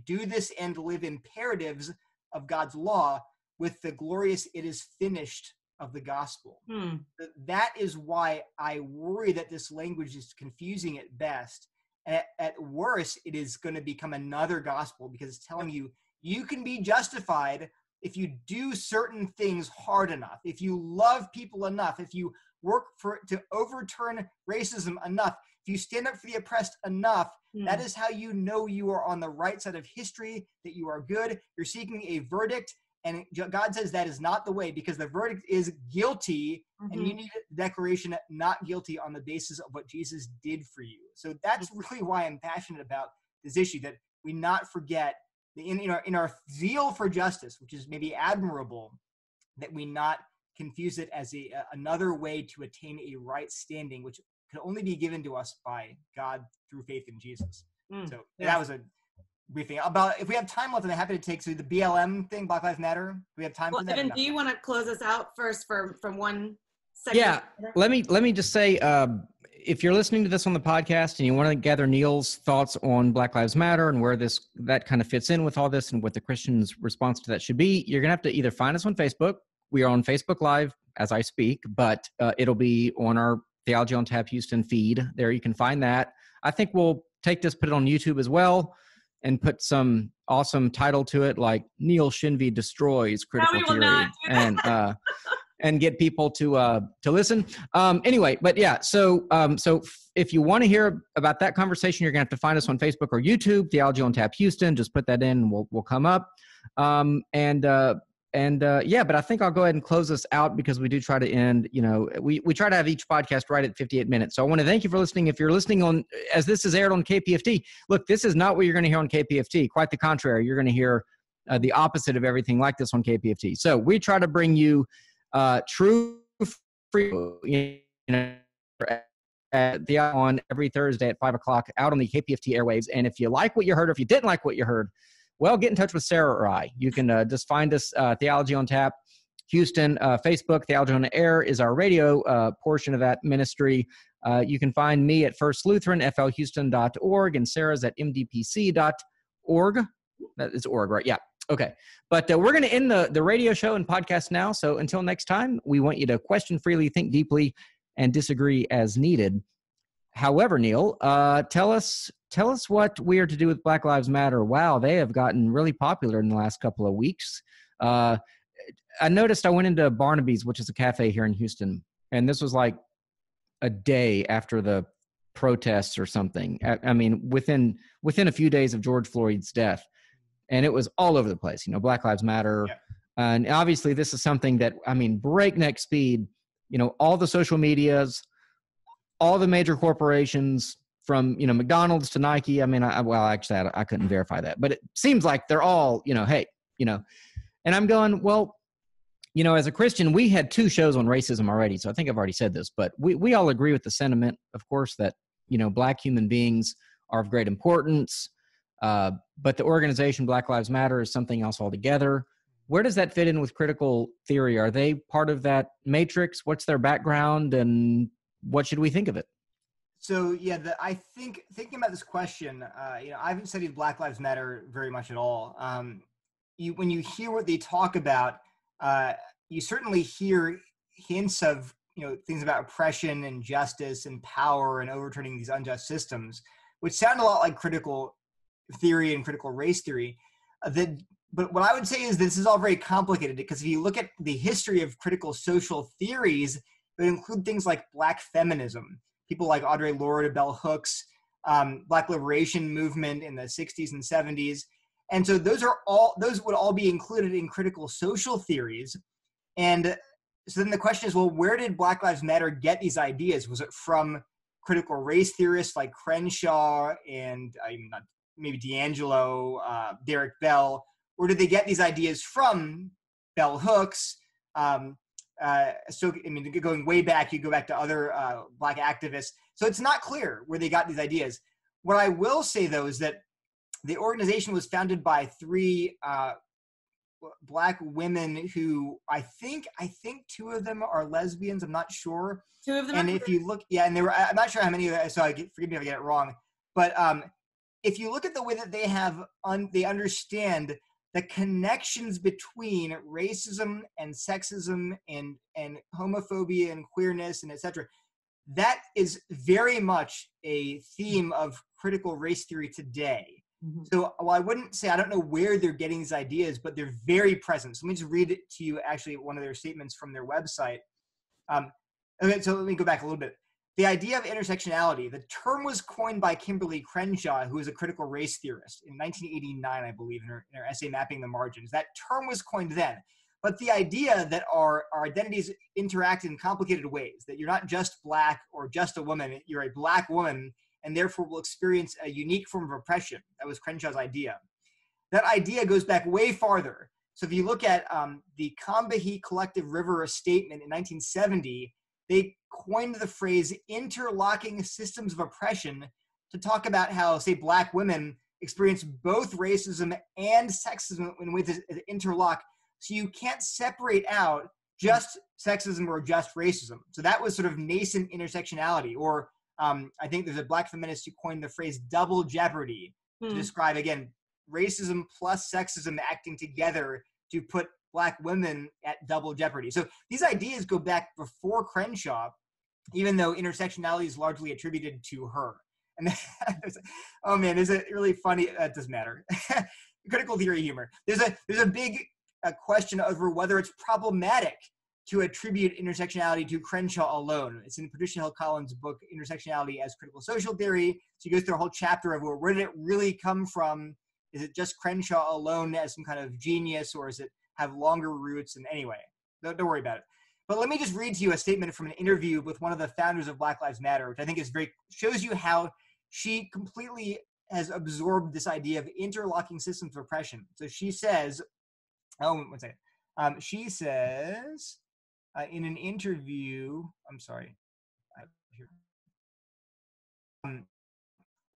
do this and live imperatives of God's law with the glorious it is finished of the gospel. That is why I worry that this language is confusing at best. At worst, it is going to become another gospel, because it's telling you, you can be justified if you do certain things hard enough, if you love people enough, if you work to overturn racism enough, if you stand up for the oppressed enough, that is how you know you are on the right side of history, that you are good. You're seeking a verdict, and God says that is not the way, because the verdict is guilty, and you need a declaration not guilty on the basis of what Jesus did for you. So that's really why I'm passionate about this issue, that we not forget, in our zeal for justice, which is maybe admirable, that we not confuse it as another way to attain a right standing, which can only be given to us by God through faith in Jesus. So that was a briefing. If we have time left, I'm happy to take the BLM thing, Black Lives Matter. Do we have time for that? Evan, do you want to close us out first from one second? Yeah, let me just say, if you're listening to this on the podcast and you want to gather Neil's thoughts on Black Lives Matter and where that kind of fits in with all this and what the Christian's response to that should be, you're going to have to either find us on Facebook. We are on Facebook Live as I speak, but it'll be on our Theology on Tap Houston feed. There you can find that. I think we'll take this, put it on YouTube as well, and put some awesome title to it, like Neil Shenvi Destroys Critical Theory, and get people to listen. Anyway, but yeah, so if you want to hear about that conversation, you're gonna have to find us on Facebook or YouTube, Theology on Tap Houston. Just put that in, and we'll come up. Yeah, but I think I'll go ahead and close this out, because we do try to end, we try to have each podcast right at 58 minutes. So I want to thank you for listening. If you're listening as this is aired on KPFT, look, this is not what you're going to hear on KPFT. Quite the contrary. You're going to hear the opposite of everything like this on KPFT. So we try to bring you true free, on every Thursday at 5 o'clock out on the KPFT airwaves. And if you like what you heard, or if you didn't like what you heard, well, get in touch with Sarah or I. You can just find us, Theology on Tap Houston, Facebook. Theology on the Air is our radio portion of that ministry. You can find me at First Lutheran, flhouston.org, and Sarah's at mdpc.org. That is org, right? Yeah. Okay. But we're going to end the radio show and podcast now. So until next time, we want you to question freely, think deeply, and disagree as needed. However, Neil, tell us what we are to do with Black Lives Matter. Wow, they have gotten really popular in the last couple of weeks. I noticed I went into Barnaby's, which is a cafe here in Houston, and this was like a day after the protests or something. I mean, within a few days of George Floyd's death, and it was all over the place. Black Lives Matter, yeah. And obviously this is something that, I mean, breakneck speed. All the social medias. All the major corporations, from McDonald's to Nike. I mean, I couldn't verify that, but it seems like they're all And I'm going, well, as a Christian, we had two shows on racism already, so I think I've already said this, but we all agree with the sentiment, of course, that Black human beings are of great importance, but the organization Black Lives Matter is something else altogether. Where does that fit in with critical theory? Are they part of that matrix? What's their background, and what should we think of it? So yeah, I think thinking about this question, I haven't studied Black Lives Matter very much at all. When you hear what they talk about, you certainly hear hints of things about oppression and justice and power and overturning these unjust systems, which sound a lot like critical theory and critical race theory. But what I would say is this is all very complicated, because if you look at the history of critical social theories, it would include things like Black feminism, people like Audre Lorde and bell hooks, Black liberation movement in the 60s and 70s. And so those would all be included in critical social theories. And so then the question is, well, where did Black Lives Matter get these ideas? Was it from critical race theorists like Crenshaw and maybe DiAngelo, Derek Bell, or did they get these ideas from bell hooks? Going way back, you go back to other Black activists. So it's not clear where they got these ideas. What I will say, though, is that the organization was founded by three Black women who I think two of them are lesbians. I'm not sure. Two of them. And if you look, yeah, and they were. I'm not sure how many. So forgive me if I get it wrong. But if you look at the way that they understand the connections between racism and sexism and homophobia and queerness and etc. That is very much a theme of critical race theory today. Mm-hmm. So well, I wouldn't say, I don't know where they're getting these ideas, but they're very present. So let me just read it to you, actually, one of their statements from their website. Okay, so let me go back a little bit. The idea of intersectionality, the term was coined by Kimberlé Crenshaw, who is a critical race theorist, in 1989, I believe, in her essay, Mapping the Margins. That term was coined then. But the idea that our identities interact in complicated ways, that you're not just black or just a woman, you're a black woman, and therefore will experience a unique form of oppression. That was Crenshaw's idea. That idea goes back way farther. So if you look at the Combahee Collective River Statement in 1970, they coined the phrase interlocking systems of oppression to talk about how, say, black women experience both racism and sexism in ways that interlock. So you can't separate out just sexism or just racism. So that was sort of nascent intersectionality, or I think there's a black feminist who coined the phrase double jeopardy to describe, again, racism plus sexism acting together to put black women at double jeopardy. So these ideas go back before Crenshaw, even though intersectionality is largely attributed to her. And oh man, is it really funny? It doesn't matter. Critical theory humor. There's a big question over whether it's problematic to attribute intersectionality to Crenshaw alone. It's in Patricia Hill Collins' book, Intersectionality as Critical Social Theory. She goes through a whole chapter of where did it really come from? Is it just Crenshaw alone as some kind of genius, or does it have longer roots? And anyway, don't worry about it. But let me just read to you a statement from an interview with one of the founders of Black Lives Matter, which I think is shows you how she completely has absorbed this idea of interlocking systems of oppression. So she says, oh, one second. She says, in an interview, I'm sorry.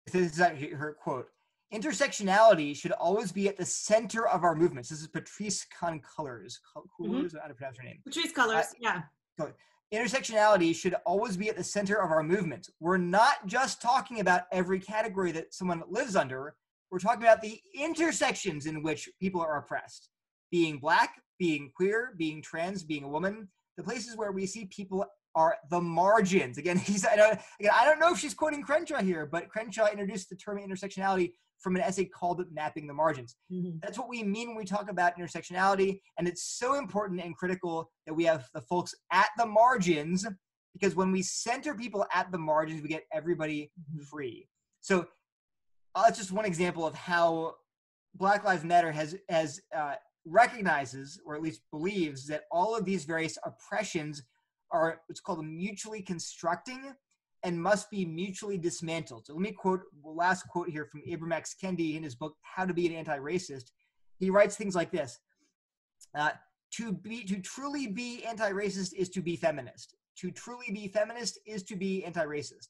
This is actually her quote. Intersectionality should always be at the center of our movements. This is Patrisse Cullors. Mm-hmm. How to pronounce her name? Patrisse Cullors, yeah. Intersectionality should always be at the center of our movement. We're not just talking about every category that someone lives under. We're talking about the intersections in which people are oppressed. Being black, being queer, being trans, being a woman, the places where we see people are the margins. Again, I don't know if she's quoting Crenshaw here, but Crenshaw introduced the term intersectionality from an essay called Mapping the Margins. Mm-hmm. That's what we mean when we talk about intersectionality, and it's so important and critical that we have the folks at the margins, because when we center people at the margins, we get everybody free. So that's just one example of how Black Lives Matter recognizes, or at least believes, that all of these various oppressions are what's called mutually constructing and must be mutually dismantled. So let me quote the last quote here from Ibram X. Kendi in his book, How to Be an Anti-Racist. He writes things like this. To truly be anti-racist is to be feminist. To truly be feminist is to be anti-racist.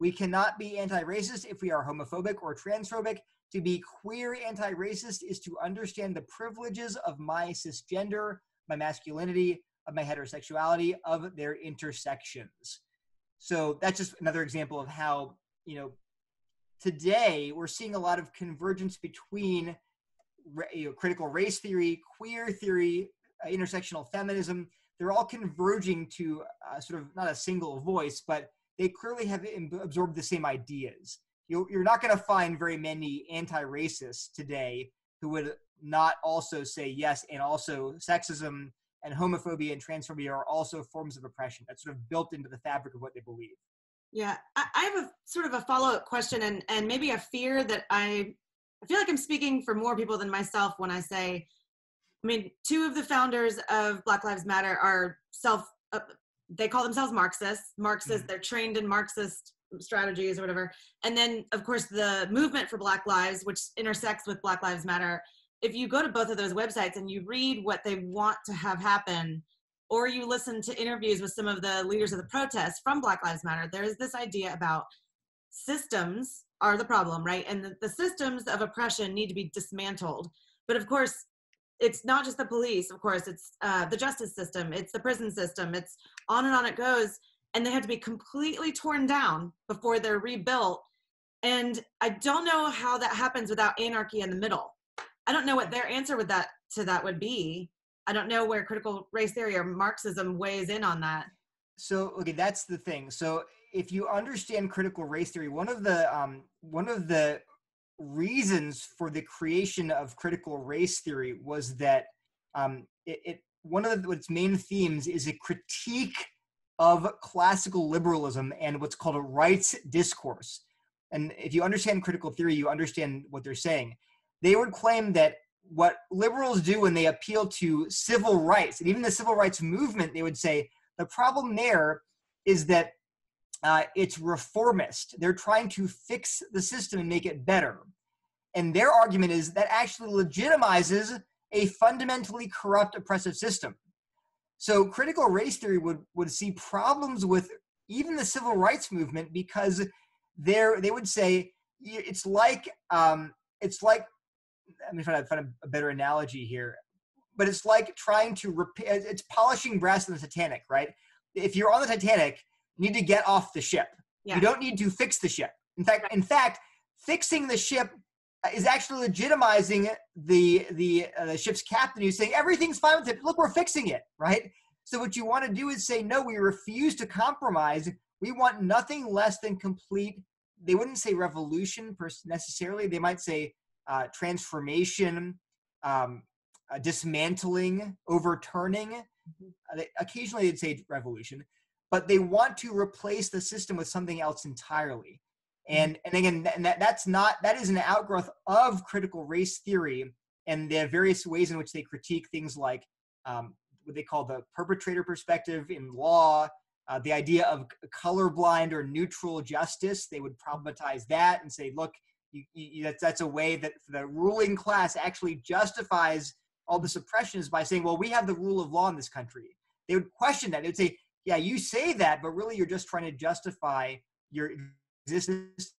We cannot be anti-racist if we are homophobic or transphobic. To be queer anti-racist is to understand the privileges of my cisgender, my masculinity, of my heterosexuality, of their intersections. So that's just another example of how, today we're seeing a lot of convergence between critical race theory, queer theory, intersectional feminism. They're all converging to sort of not a single voice, but they clearly have absorbed the same ideas. You're not going to find very many anti-racists today who would not also say yes, and also sexism and homophobia and transphobia are also forms of oppression. That's sort of built into the fabric of what they believe. Yeah, I have a sort of a follow-up question and maybe a fear that I feel like I'm speaking for more people than myself when I say, two of the founders of Black Lives Matter are they call themselves Marxists. Mm-hmm. They're trained in Marxist strategies or whatever. And then, of course, the movement for Black Lives, which intersects with Black Lives Matter. If you go to both of those websites and you read what they want to have happen, or you listen to interviews with some of the leaders of the protests from Black Lives Matter, there is this idea about systems are the problem, right? And the systems of oppression need to be dismantled. But of course, it's not just the police, of course, it's the justice system, it's the prison system, it's on and on it goes. And they have to be completely torn down before they're rebuilt. And I don't know how that happens without anarchy in the middle. I don't know what their answer with that to that would be. I don't know where critical race theory or Marxism weighs in on that. So, okay, that's the thing. So if you understand critical race theory, one of the reasons for the creation of critical race theory was that one of its main themes is a critique of classical liberalism and what's called a rights discourse. And if you understand critical theory, you understand what they're saying. They would claim that what liberals do when they appeal to civil rights, and even the civil rights movement, they would say the problem there is that it's reformist. They're trying to fix the system and make it better. And their argument is that actually legitimizes a fundamentally corrupt, oppressive system. So critical race theory would see problems with even the civil rights movement because they would say it's like let me find a better analogy here, but it's like trying to repair, it's polishing brass on the Titanic, right? If you're on the Titanic, you need to get off the ship. Yeah. You don't need to fix the ship. In fact, fixing the ship is actually legitimizing the ship's captain who's saying, everything's fine with it. Look, we're fixing it, right? So what you want to do is say, no, we refuse to compromise. We want nothing less than complete, they wouldn't say revolution necessarily. They might say transformation, dismantling, overturning. Occasionally they'd say revolution, but they want to replace the system with something else entirely. And again, that is an outgrowth of critical race theory and the various ways in which they critique things like what they call the perpetrator perspective in law, the idea of colorblind or neutral justice. They would problematize that and say, look, that's a way that the ruling class actually justifies all the oppressions by saying, well, we have the rule of law in this country. They would question that. They would say, yeah, you say that, but really you're just trying to justify your existence.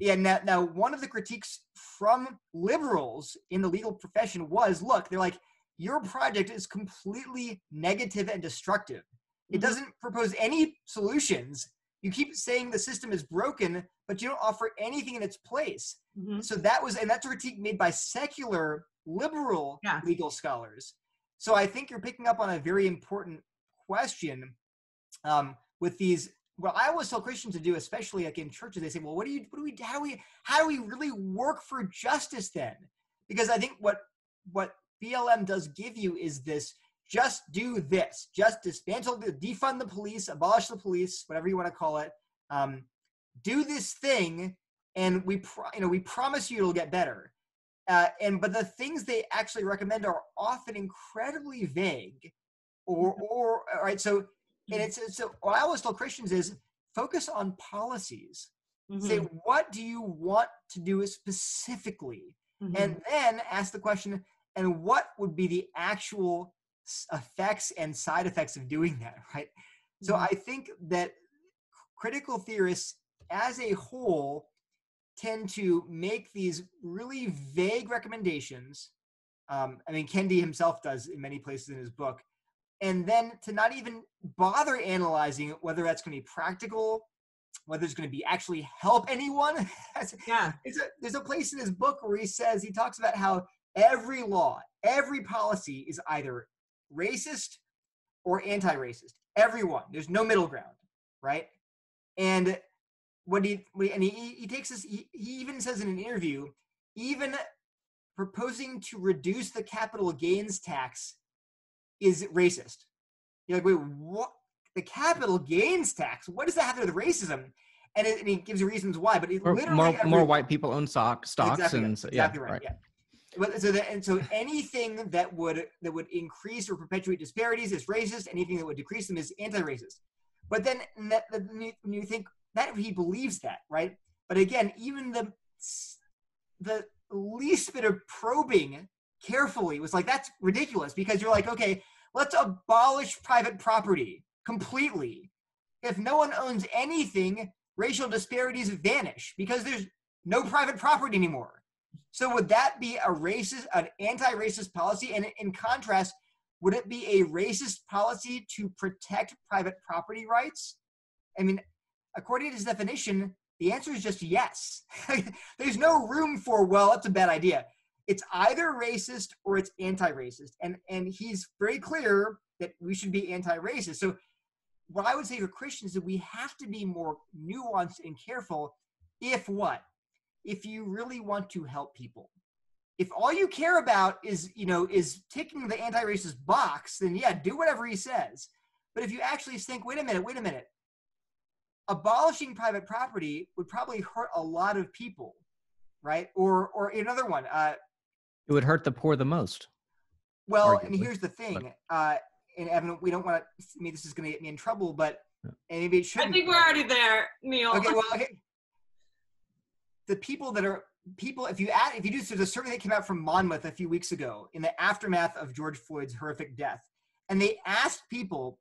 Yeah, now one of the critiques from liberals in the legal profession was, look, they're like, your project is completely negative and destructive. It doesn't propose any solutions. You keep saying the system is broken, but you don't offer anything in its place. Mm-hmm. So that was, and that's a critique made by secular liberal legal scholars. So I think you're picking up on a very important question with these. Well, I always tell Christians to do, especially like in churches, they say, "Well, how do we really work for justice then?" Because I think what BLM does give you is this. Just do this. Just dismantle, defund the police, abolish the police, whatever you want to call it. Do this thing, and we promise you it'll get better. But the things they actually recommend are often incredibly vague. Or all right. So, and so what I always tell Christians is focus on policies. Mm-hmm. Say, what do you want to do specifically, and then ask the question, and what would be the actual effects and side effects of doing that, right? So I think that critical theorists as a whole tend to make these really vague recommendations. I mean, Kendi himself does in many places in his book, and then to not even bother analyzing whether that's going to be practical, whether it's going to be actually help anyone. There's a place in his book where he talks about how every law, every policy is either racist or anti-racist. Everyone. There's no middle ground, right? And he takes this. He even says in an interview, even proposing to reduce the capital gains tax is racist. You're like, wait, what? The capital gains tax? What does that have to do with racism? And he gives you reasons why. But more white people own stocks. Exactly right. So anything that would increase or perpetuate disparities is racist. Anything that would decrease them is anti-racist. But then when you think that he believes that, right? But again, even the least bit of probing carefully was like, that's ridiculous, because you're like, okay, let's abolish private property completely. If no one owns anything, racial disparities vanish because there's no private property anymore. So would that be an anti-racist policy? And in contrast, would it be a racist policy to protect private property rights? I mean, according to his definition, The answer is just yes. There's no room for, well, that's a bad idea. It's either racist or it's anti-racist. And he's very clear that we should be anti-racist. So what I would say for Christians is that we have to be more nuanced and careful if what? If you really want to help people. If all you care about is, you know, is ticking the anti-racist box, then yeah, do whatever he says. But if you actually think, wait a minute, abolishing private property would probably hurt a lot of people, right? Or another one. It would hurt the poor the most. Well, arguably. And here's the thing. And Evan, we don't want to, I mean, this is going to get me in trouble, but and maybe it shouldn't. I think we're already there, Neil. Okay, well, okay. The people that are, if you do, there's a survey that came out from Monmouth a few weeks ago in the aftermath of George Floyd's horrific death. And they asked people,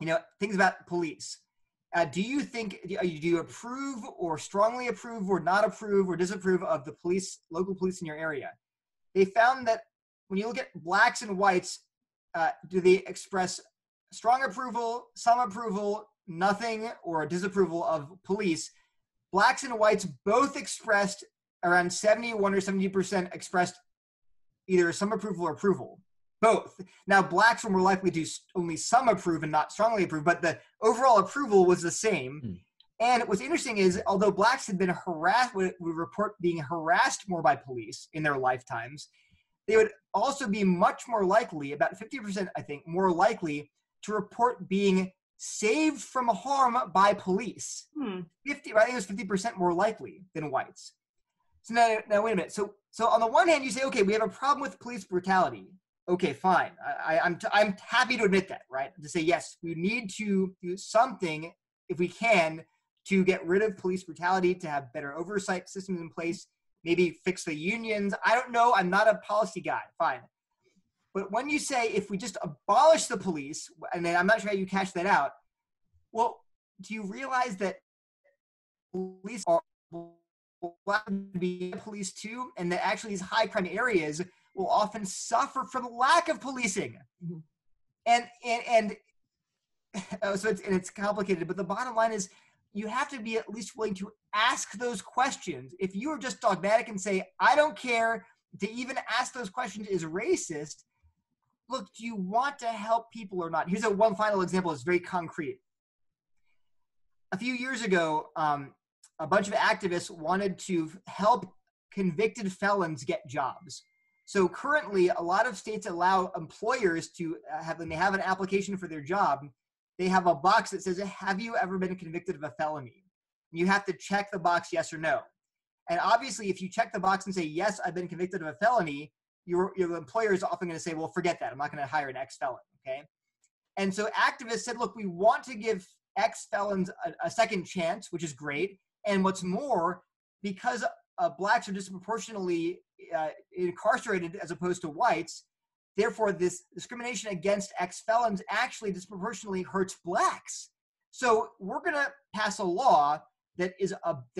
you know, things about police. Do you approve or strongly approve or not approve or disapprove of the police, local police in your area? They found that when you look at blacks and whites, do they express strong approval, some approval, nothing, or disapproval of police? Blacks and whites both expressed around 71 or 70% expressed either some approval or approval, both. Now, blacks were more likely to only some approve and not strongly approve, but the overall approval was the same. Mm. And what's interesting is, although blacks had been harassed, would report being harassed more by police in their lifetimes, they would also be much more likely, about 50%, I think, more likely to report being saved from harm by police. Hmm. I think it was 50% more likely than whites. So now wait a minute. So on the one hand, you say, okay, we have a problem with police brutality. Okay, fine. I'm happy to admit that, right? To say, yes, we need to do something, if we can, to get rid of police brutality, to have better oversight systems in place, maybe fix the unions. I don't know. I'm not a policy guy. Fine. But when you say, if we just abolish the police, and then I'm not sure how you cash that out, well, do you realize that police are allowed to be police too, and that actually these high crime areas will often suffer from lack of policing? Mm-hmm. And it's complicated, but the bottom line is, you have to be at least willing to ask those questions. If you are just dogmatic and say, I don't care, to even ask those questions is racist, look, do you want to help people or not? Here's one final example that's very concrete. A few years ago, a bunch of activists wanted to help convicted felons get jobs. So currently, a lot of states allow employers to have, when they have an application for their job, they have a box that says, have you ever been convicted of a felony? And you have to check the box yes or no. And obviously, if you check the box and say, yes, I've been convicted of a felony, your employer is often going to say, well, forget that. I'm not going to hire an ex-felon, okay? And so activists said, look, we want to give ex-felons a second chance, which is great. And what's more, because blacks are disproportionately incarcerated as opposed to whites, therefore, this discrimination against ex-felons actually disproportionately hurts blacks. So we're going to pass a law that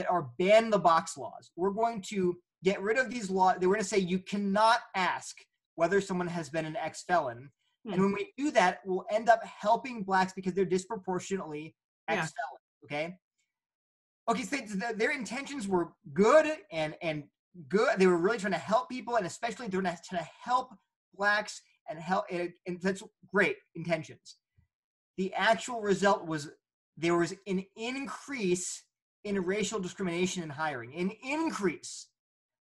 are ban the box laws. We're going to get rid of these laws. They were going to say you cannot ask whether someone has been an ex-felon. Hmm. And when we do that, we'll end up helping blacks because they're disproportionately ex-felons, okay? Okay, so their intentions were good and good. They were really trying to help people, and especially they're trying to help blacks and help, and that's great intentions. The actual result was there was an increase in racial discrimination in hiring, an increase.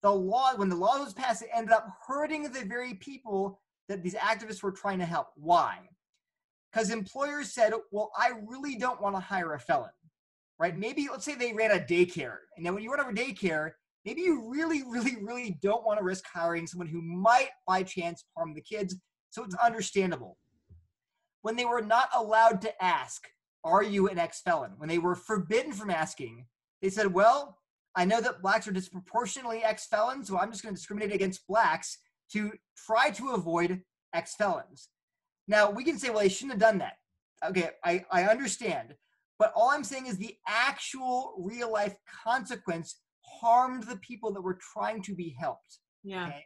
When the law was passed, it ended up hurting the very people that these activists were trying to help. Why? Because employers said, well, I really don't want to hire a felon, right? Maybe, let's say they ran a daycare. And then when you run over daycare, maybe you really, really, really don't want to risk hiring someone who might, by chance, harm the kids, so it's understandable. When they were not allowed to ask, are you an ex-felon? When they were forbidden from asking, they said, well, I know that blacks are disproportionately ex-felons, so I'm just going to discriminate against blacks to try to avoid ex-felons. Now, we can say, well, they shouldn't have done that. Okay, I understand. But all I'm saying is the actual real-life consequence harmed the people that were trying to be helped. Yeah. Okay?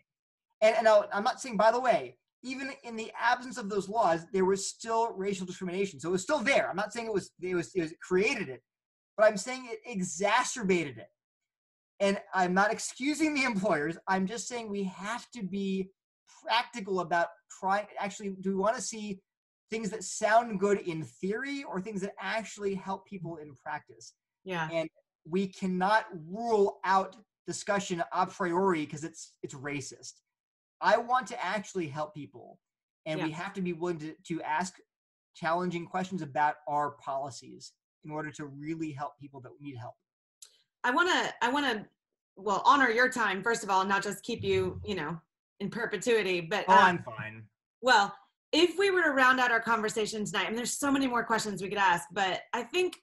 And I'm not saying, by the way, even in the absence of those laws, there was still racial discrimination. So it was still there. I'm not saying it was created it, but I'm saying it exacerbated it. And I'm not excusing the employers. I'm just saying we have to be practical about trying, actually, do we want to see things that sound good in theory or things that actually help people in practice? Yeah. And we cannot rule out discussion a priori because it's racist. I want to actually help people. And we have to be willing to ask challenging questions about our policies in order to really help people that need help. I want to, well, honor your time, first of all, and not just keep you, you know, in perpetuity, but. Oh, I'm fine. Well, if we were to round out our conversation tonight, I mean, there's so many more questions we could ask, but I think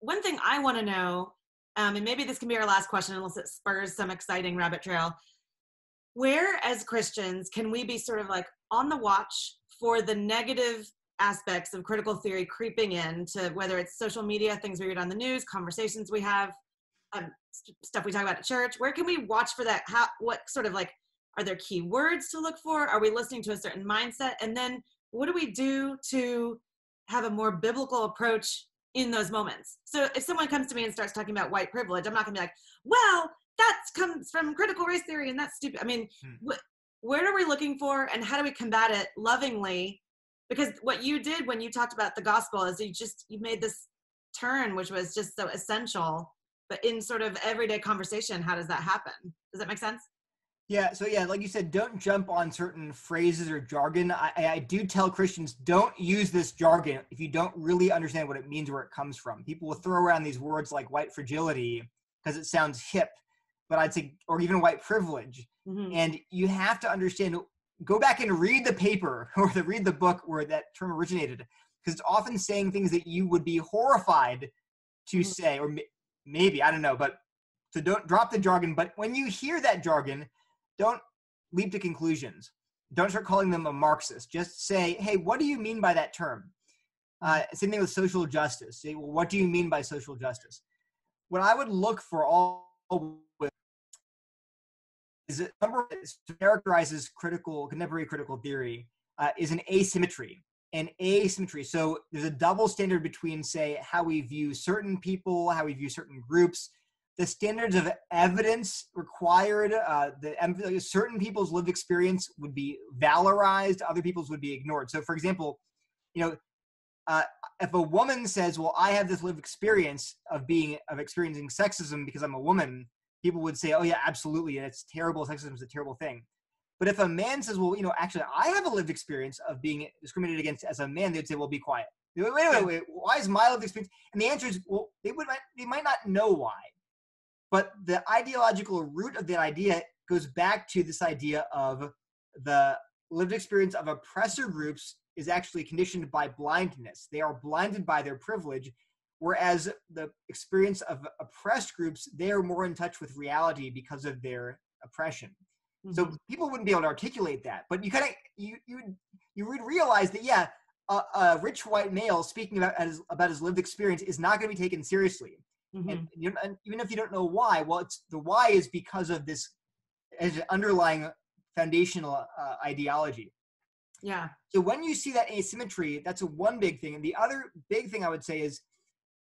one thing I want to know, and maybe this can be our last question, unless it spurs some exciting rabbit trail, where as Christians can we be sort of like on the watch for the negative aspects of critical theory creeping in to whether it's social media, things we read on the news, conversations we have, stuff we talk about at church? Where can we watch for that? How? What sort of like, are there key words to look for? Are we listening to a certain mindset? And then what do we do to have a more biblical approach in those moments? So if someone comes to me and starts talking about white privilege, I'm not gonna be like, well, that comes from critical race theory and that's stupid. I mean, where are we looking for and how do we combat it lovingly? Because what you did when you talked about the gospel is you made this turn, which was just so essential. But in sort of everyday conversation, how does that happen? Does that make sense? Yeah. So yeah, like you said, don't jump on certain phrases or jargon. I do tell Christians, don't use this jargon if you don't really understand what it means, where it comes from. People will throw around these words like white fragility because it sounds hip, but I'd say, or even white privilege. Mm-hmm. And you have to understand, go back and read the paper or read the book where that term originated, because it's often saying things that you would be horrified to say, or maybe, I don't know, but so don't drop the jargon. But when you hear that jargon, don't leap to conclusions. Don't start calling them a Marxist. Just say, hey, what do you mean by that term? Same thing with social justice. Say, well, what do you mean by social justice? What I would look for is a number that characterizes contemporary critical theory is an asymmetry. So there's a double standard between, say, how we view certain people, how we view certain groups, the standards of evidence required, certain people's lived experience would be valorized, other people's would be ignored. So for example, if a woman says, well, I have this lived experience of experiencing sexism because I'm a woman, people would say, oh yeah, absolutely, and it's terrible, sexism is a terrible thing. But if a man says, well, actually, I have a lived experience of being discriminated against as a man, they'd say, well, be quiet. Wait, why is my lived experience? And the answer is, well, they might not know why. But the ideological root of that idea goes back to this idea of the lived experience of oppressor groups is actually conditioned by blindness. They are blinded by their privilege, whereas the experience of oppressed groups, they are more in touch with reality because of their oppression. So people wouldn't be able to articulate that, but you would realize that a rich white male speaking about his lived experience is not going to be taken seriously, and even if you don't know why, the why is because of this as an underlying foundational ideology. Yeah. So when you see that asymmetry, that's one big thing, and the other big thing I would say is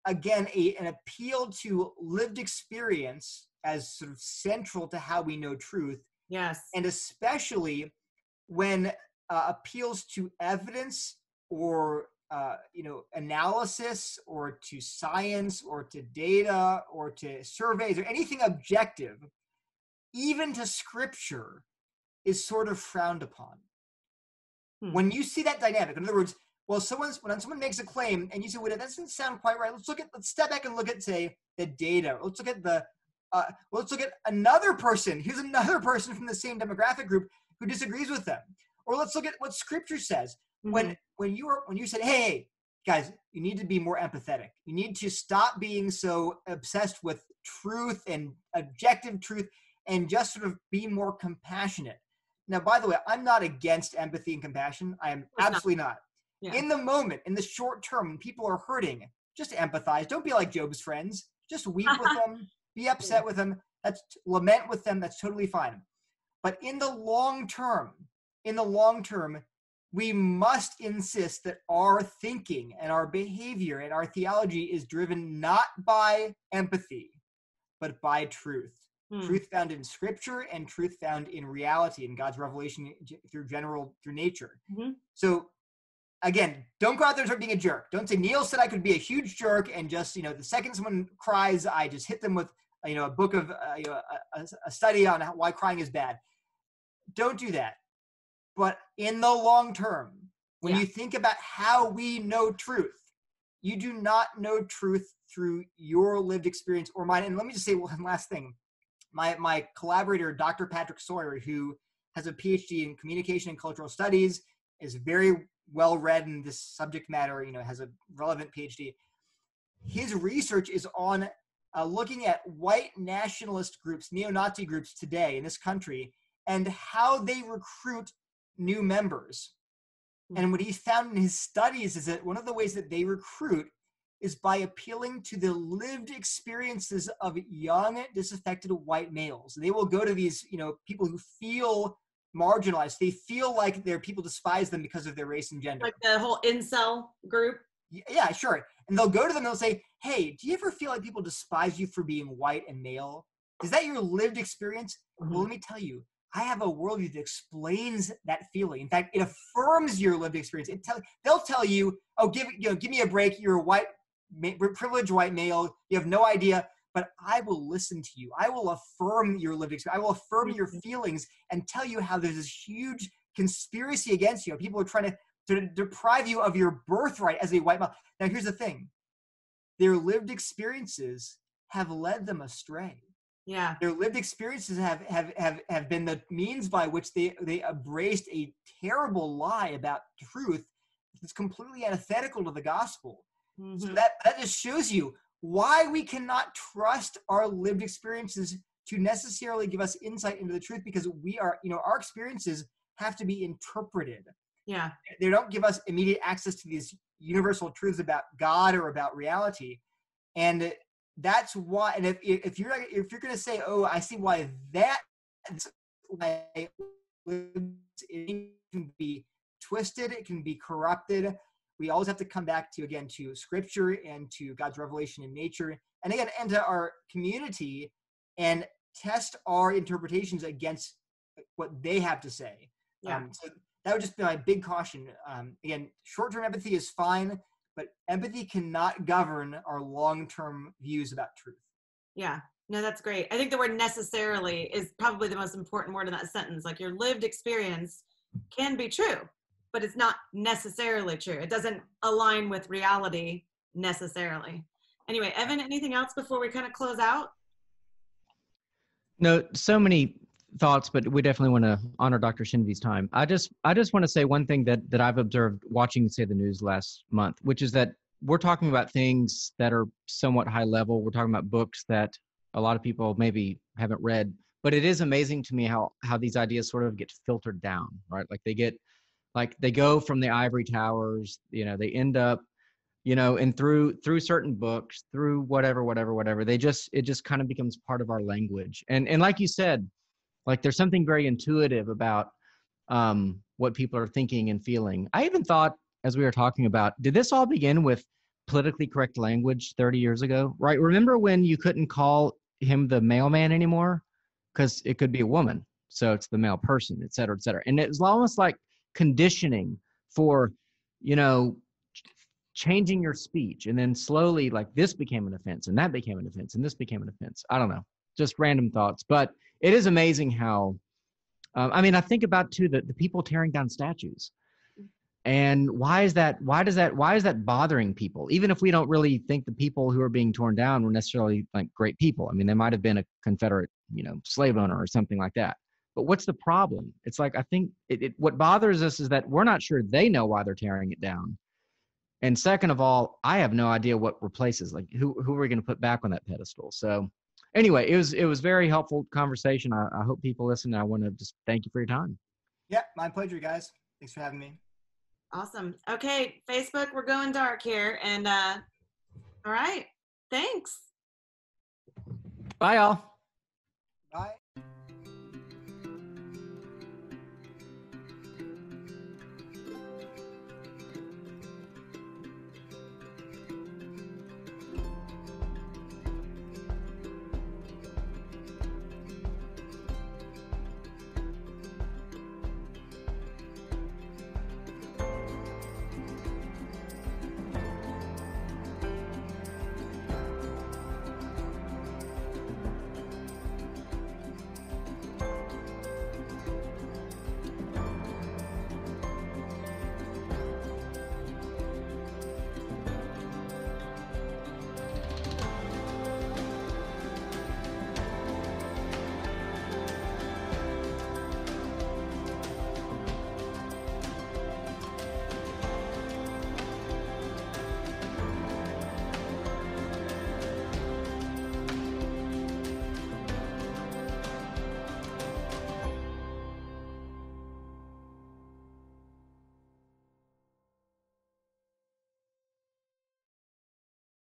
again an appeal to lived experience as sort of central to how we know truth. Yes. And especially when appeals to evidence or, analysis or to science or to data or to surveys or anything objective, even to scripture, is sort of frowned upon. When you see that dynamic, in other words, when someone makes a claim and you say, well, that doesn't sound quite right, let's step back and look at, say, the data. Let's look at let's look at another person. Here's another person from the same demographic group who disagrees with them. Or let's look at what Scripture says. When you said, hey, guys, you need to be more empathetic. You need to stop being so obsessed with truth and objective truth and just sort of be more compassionate. Now, by the way, I'm not against empathy and compassion. I am absolutely not. Yeah. In the moment, in the short term, when people are hurting, just empathize. Don't be like Job's friends. Just weep with them. Be upset with them, lament with them, that's totally fine. But in the long term, we must insist that our thinking and our behavior and our theology is driven not by empathy, but by truth. Truth found in scripture and truth found in reality and God's revelation through nature. Mm-hmm. So again, don't go out there and start being a jerk. Don't say Neil said I could be a huge jerk and just, the second someone cries, I just hit them with, a book of, a study on why crying is bad. Don't do that. But in the long term, when you think about how we know truth, you do not know truth through your lived experience or mine. And let me just say one last thing. My collaborator, Dr. Patrick Sawyer, who has a PhD in communication and cultural studies, is very well read in this subject matter, has a relevant PhD. His research is on looking at white nationalist groups, neo-Nazi groups today in this country, and how they recruit new members. And what he found in his studies is that one of the ways that they recruit is by appealing to the lived experiences of young, disaffected white males. They will go to these, people who feel marginalized. They feel like their people despise them because of their race and gender. Like the whole incel group? Yeah, sure. And they'll go to them and they'll say, hey, do you ever feel like people despise you for being white and male? Is that your lived experience? Mm-hmm. Well, let me tell you, I have a worldview that explains that feeling. In fact, it affirms your lived experience. They'll tell you, oh, give me a break. You're a white, privileged white male. You have no idea, but I will listen to you. I will affirm your lived experience. I will affirm your feelings and tell you how there's this huge conspiracy against you. People are trying to deprive you of your birthright as a white male. Now, here's the thing. Their lived experiences have led them astray. Yeah. Their lived experiences have been the means by which they embraced a terrible lie about truth that's completely antithetical to the gospel. Mm-hmm. So that just shows you why we cannot trust our lived experiences to necessarily give us insight into the truth, because we are, our experiences have to be interpreted. Yeah. They don't give us immediate access to these universal truths about God or about reality. And that's why, and if you're going to say, oh, I see why that's why it can be twisted, it can be corrupted. We always have to come back to scripture and to God's revelation in nature, and again, and to our community, and test our interpretations against what they have to say. Yeah. So that would just be my big caution. Again, short-term empathy is fine, but empathy cannot govern our long-term views about truth. Yeah, no, that's great. I think the word necessarily is probably the most important word in that sentence. Like, your lived experience can be true, but it's not necessarily true. It doesn't align with reality necessarily. Anyway, Evan, anything else before we kind of close out? No, so many thoughts, but we definitely want to honor Dr. Shenvi's time. I just want to say one thing that I've observed watching, say, the news last month, which is that we're talking about things that are somewhat high level. We're talking about books that a lot of people maybe haven't read, but it is amazing to me how these ideas sort of get filtered down, right? Like they go from the ivory towers, they end up, and through certain books, through whatever, it just kind of becomes part of our language. And like you said, like, there's something very intuitive about what people are thinking and feeling. I even thought, as we were talking about, did this all begin with politically correct language 30 years ago? Right? Remember when you couldn't call him the mailman anymore? Because it could be a woman, so it's the male person, et cetera, et cetera. And it was almost like conditioning for, changing your speech. And then slowly, like, this became an offense, and that became an offense, and this became an offense. I don't know. Just random thoughts. But it is amazing how, I think about too, the people tearing down statues. And why is that bothering people? Even if we don't really think the people who are being torn down were necessarily like great people. I mean, they might've been a Confederate, slave owner or something like that. But what's the problem? It's like, I think what bothers us is that we're not sure they know why they're tearing it down. And second of all, I have no idea what replaces, like, who are we going to put back on that pedestal? So anyway, it was very helpful conversation. I hope people listen. I want to just thank you for your time. Yeah, my pleasure, guys. Thanks for having me. Awesome. Okay, Facebook, we're going dark here. And all right, thanks. Bye, y'all. Bye.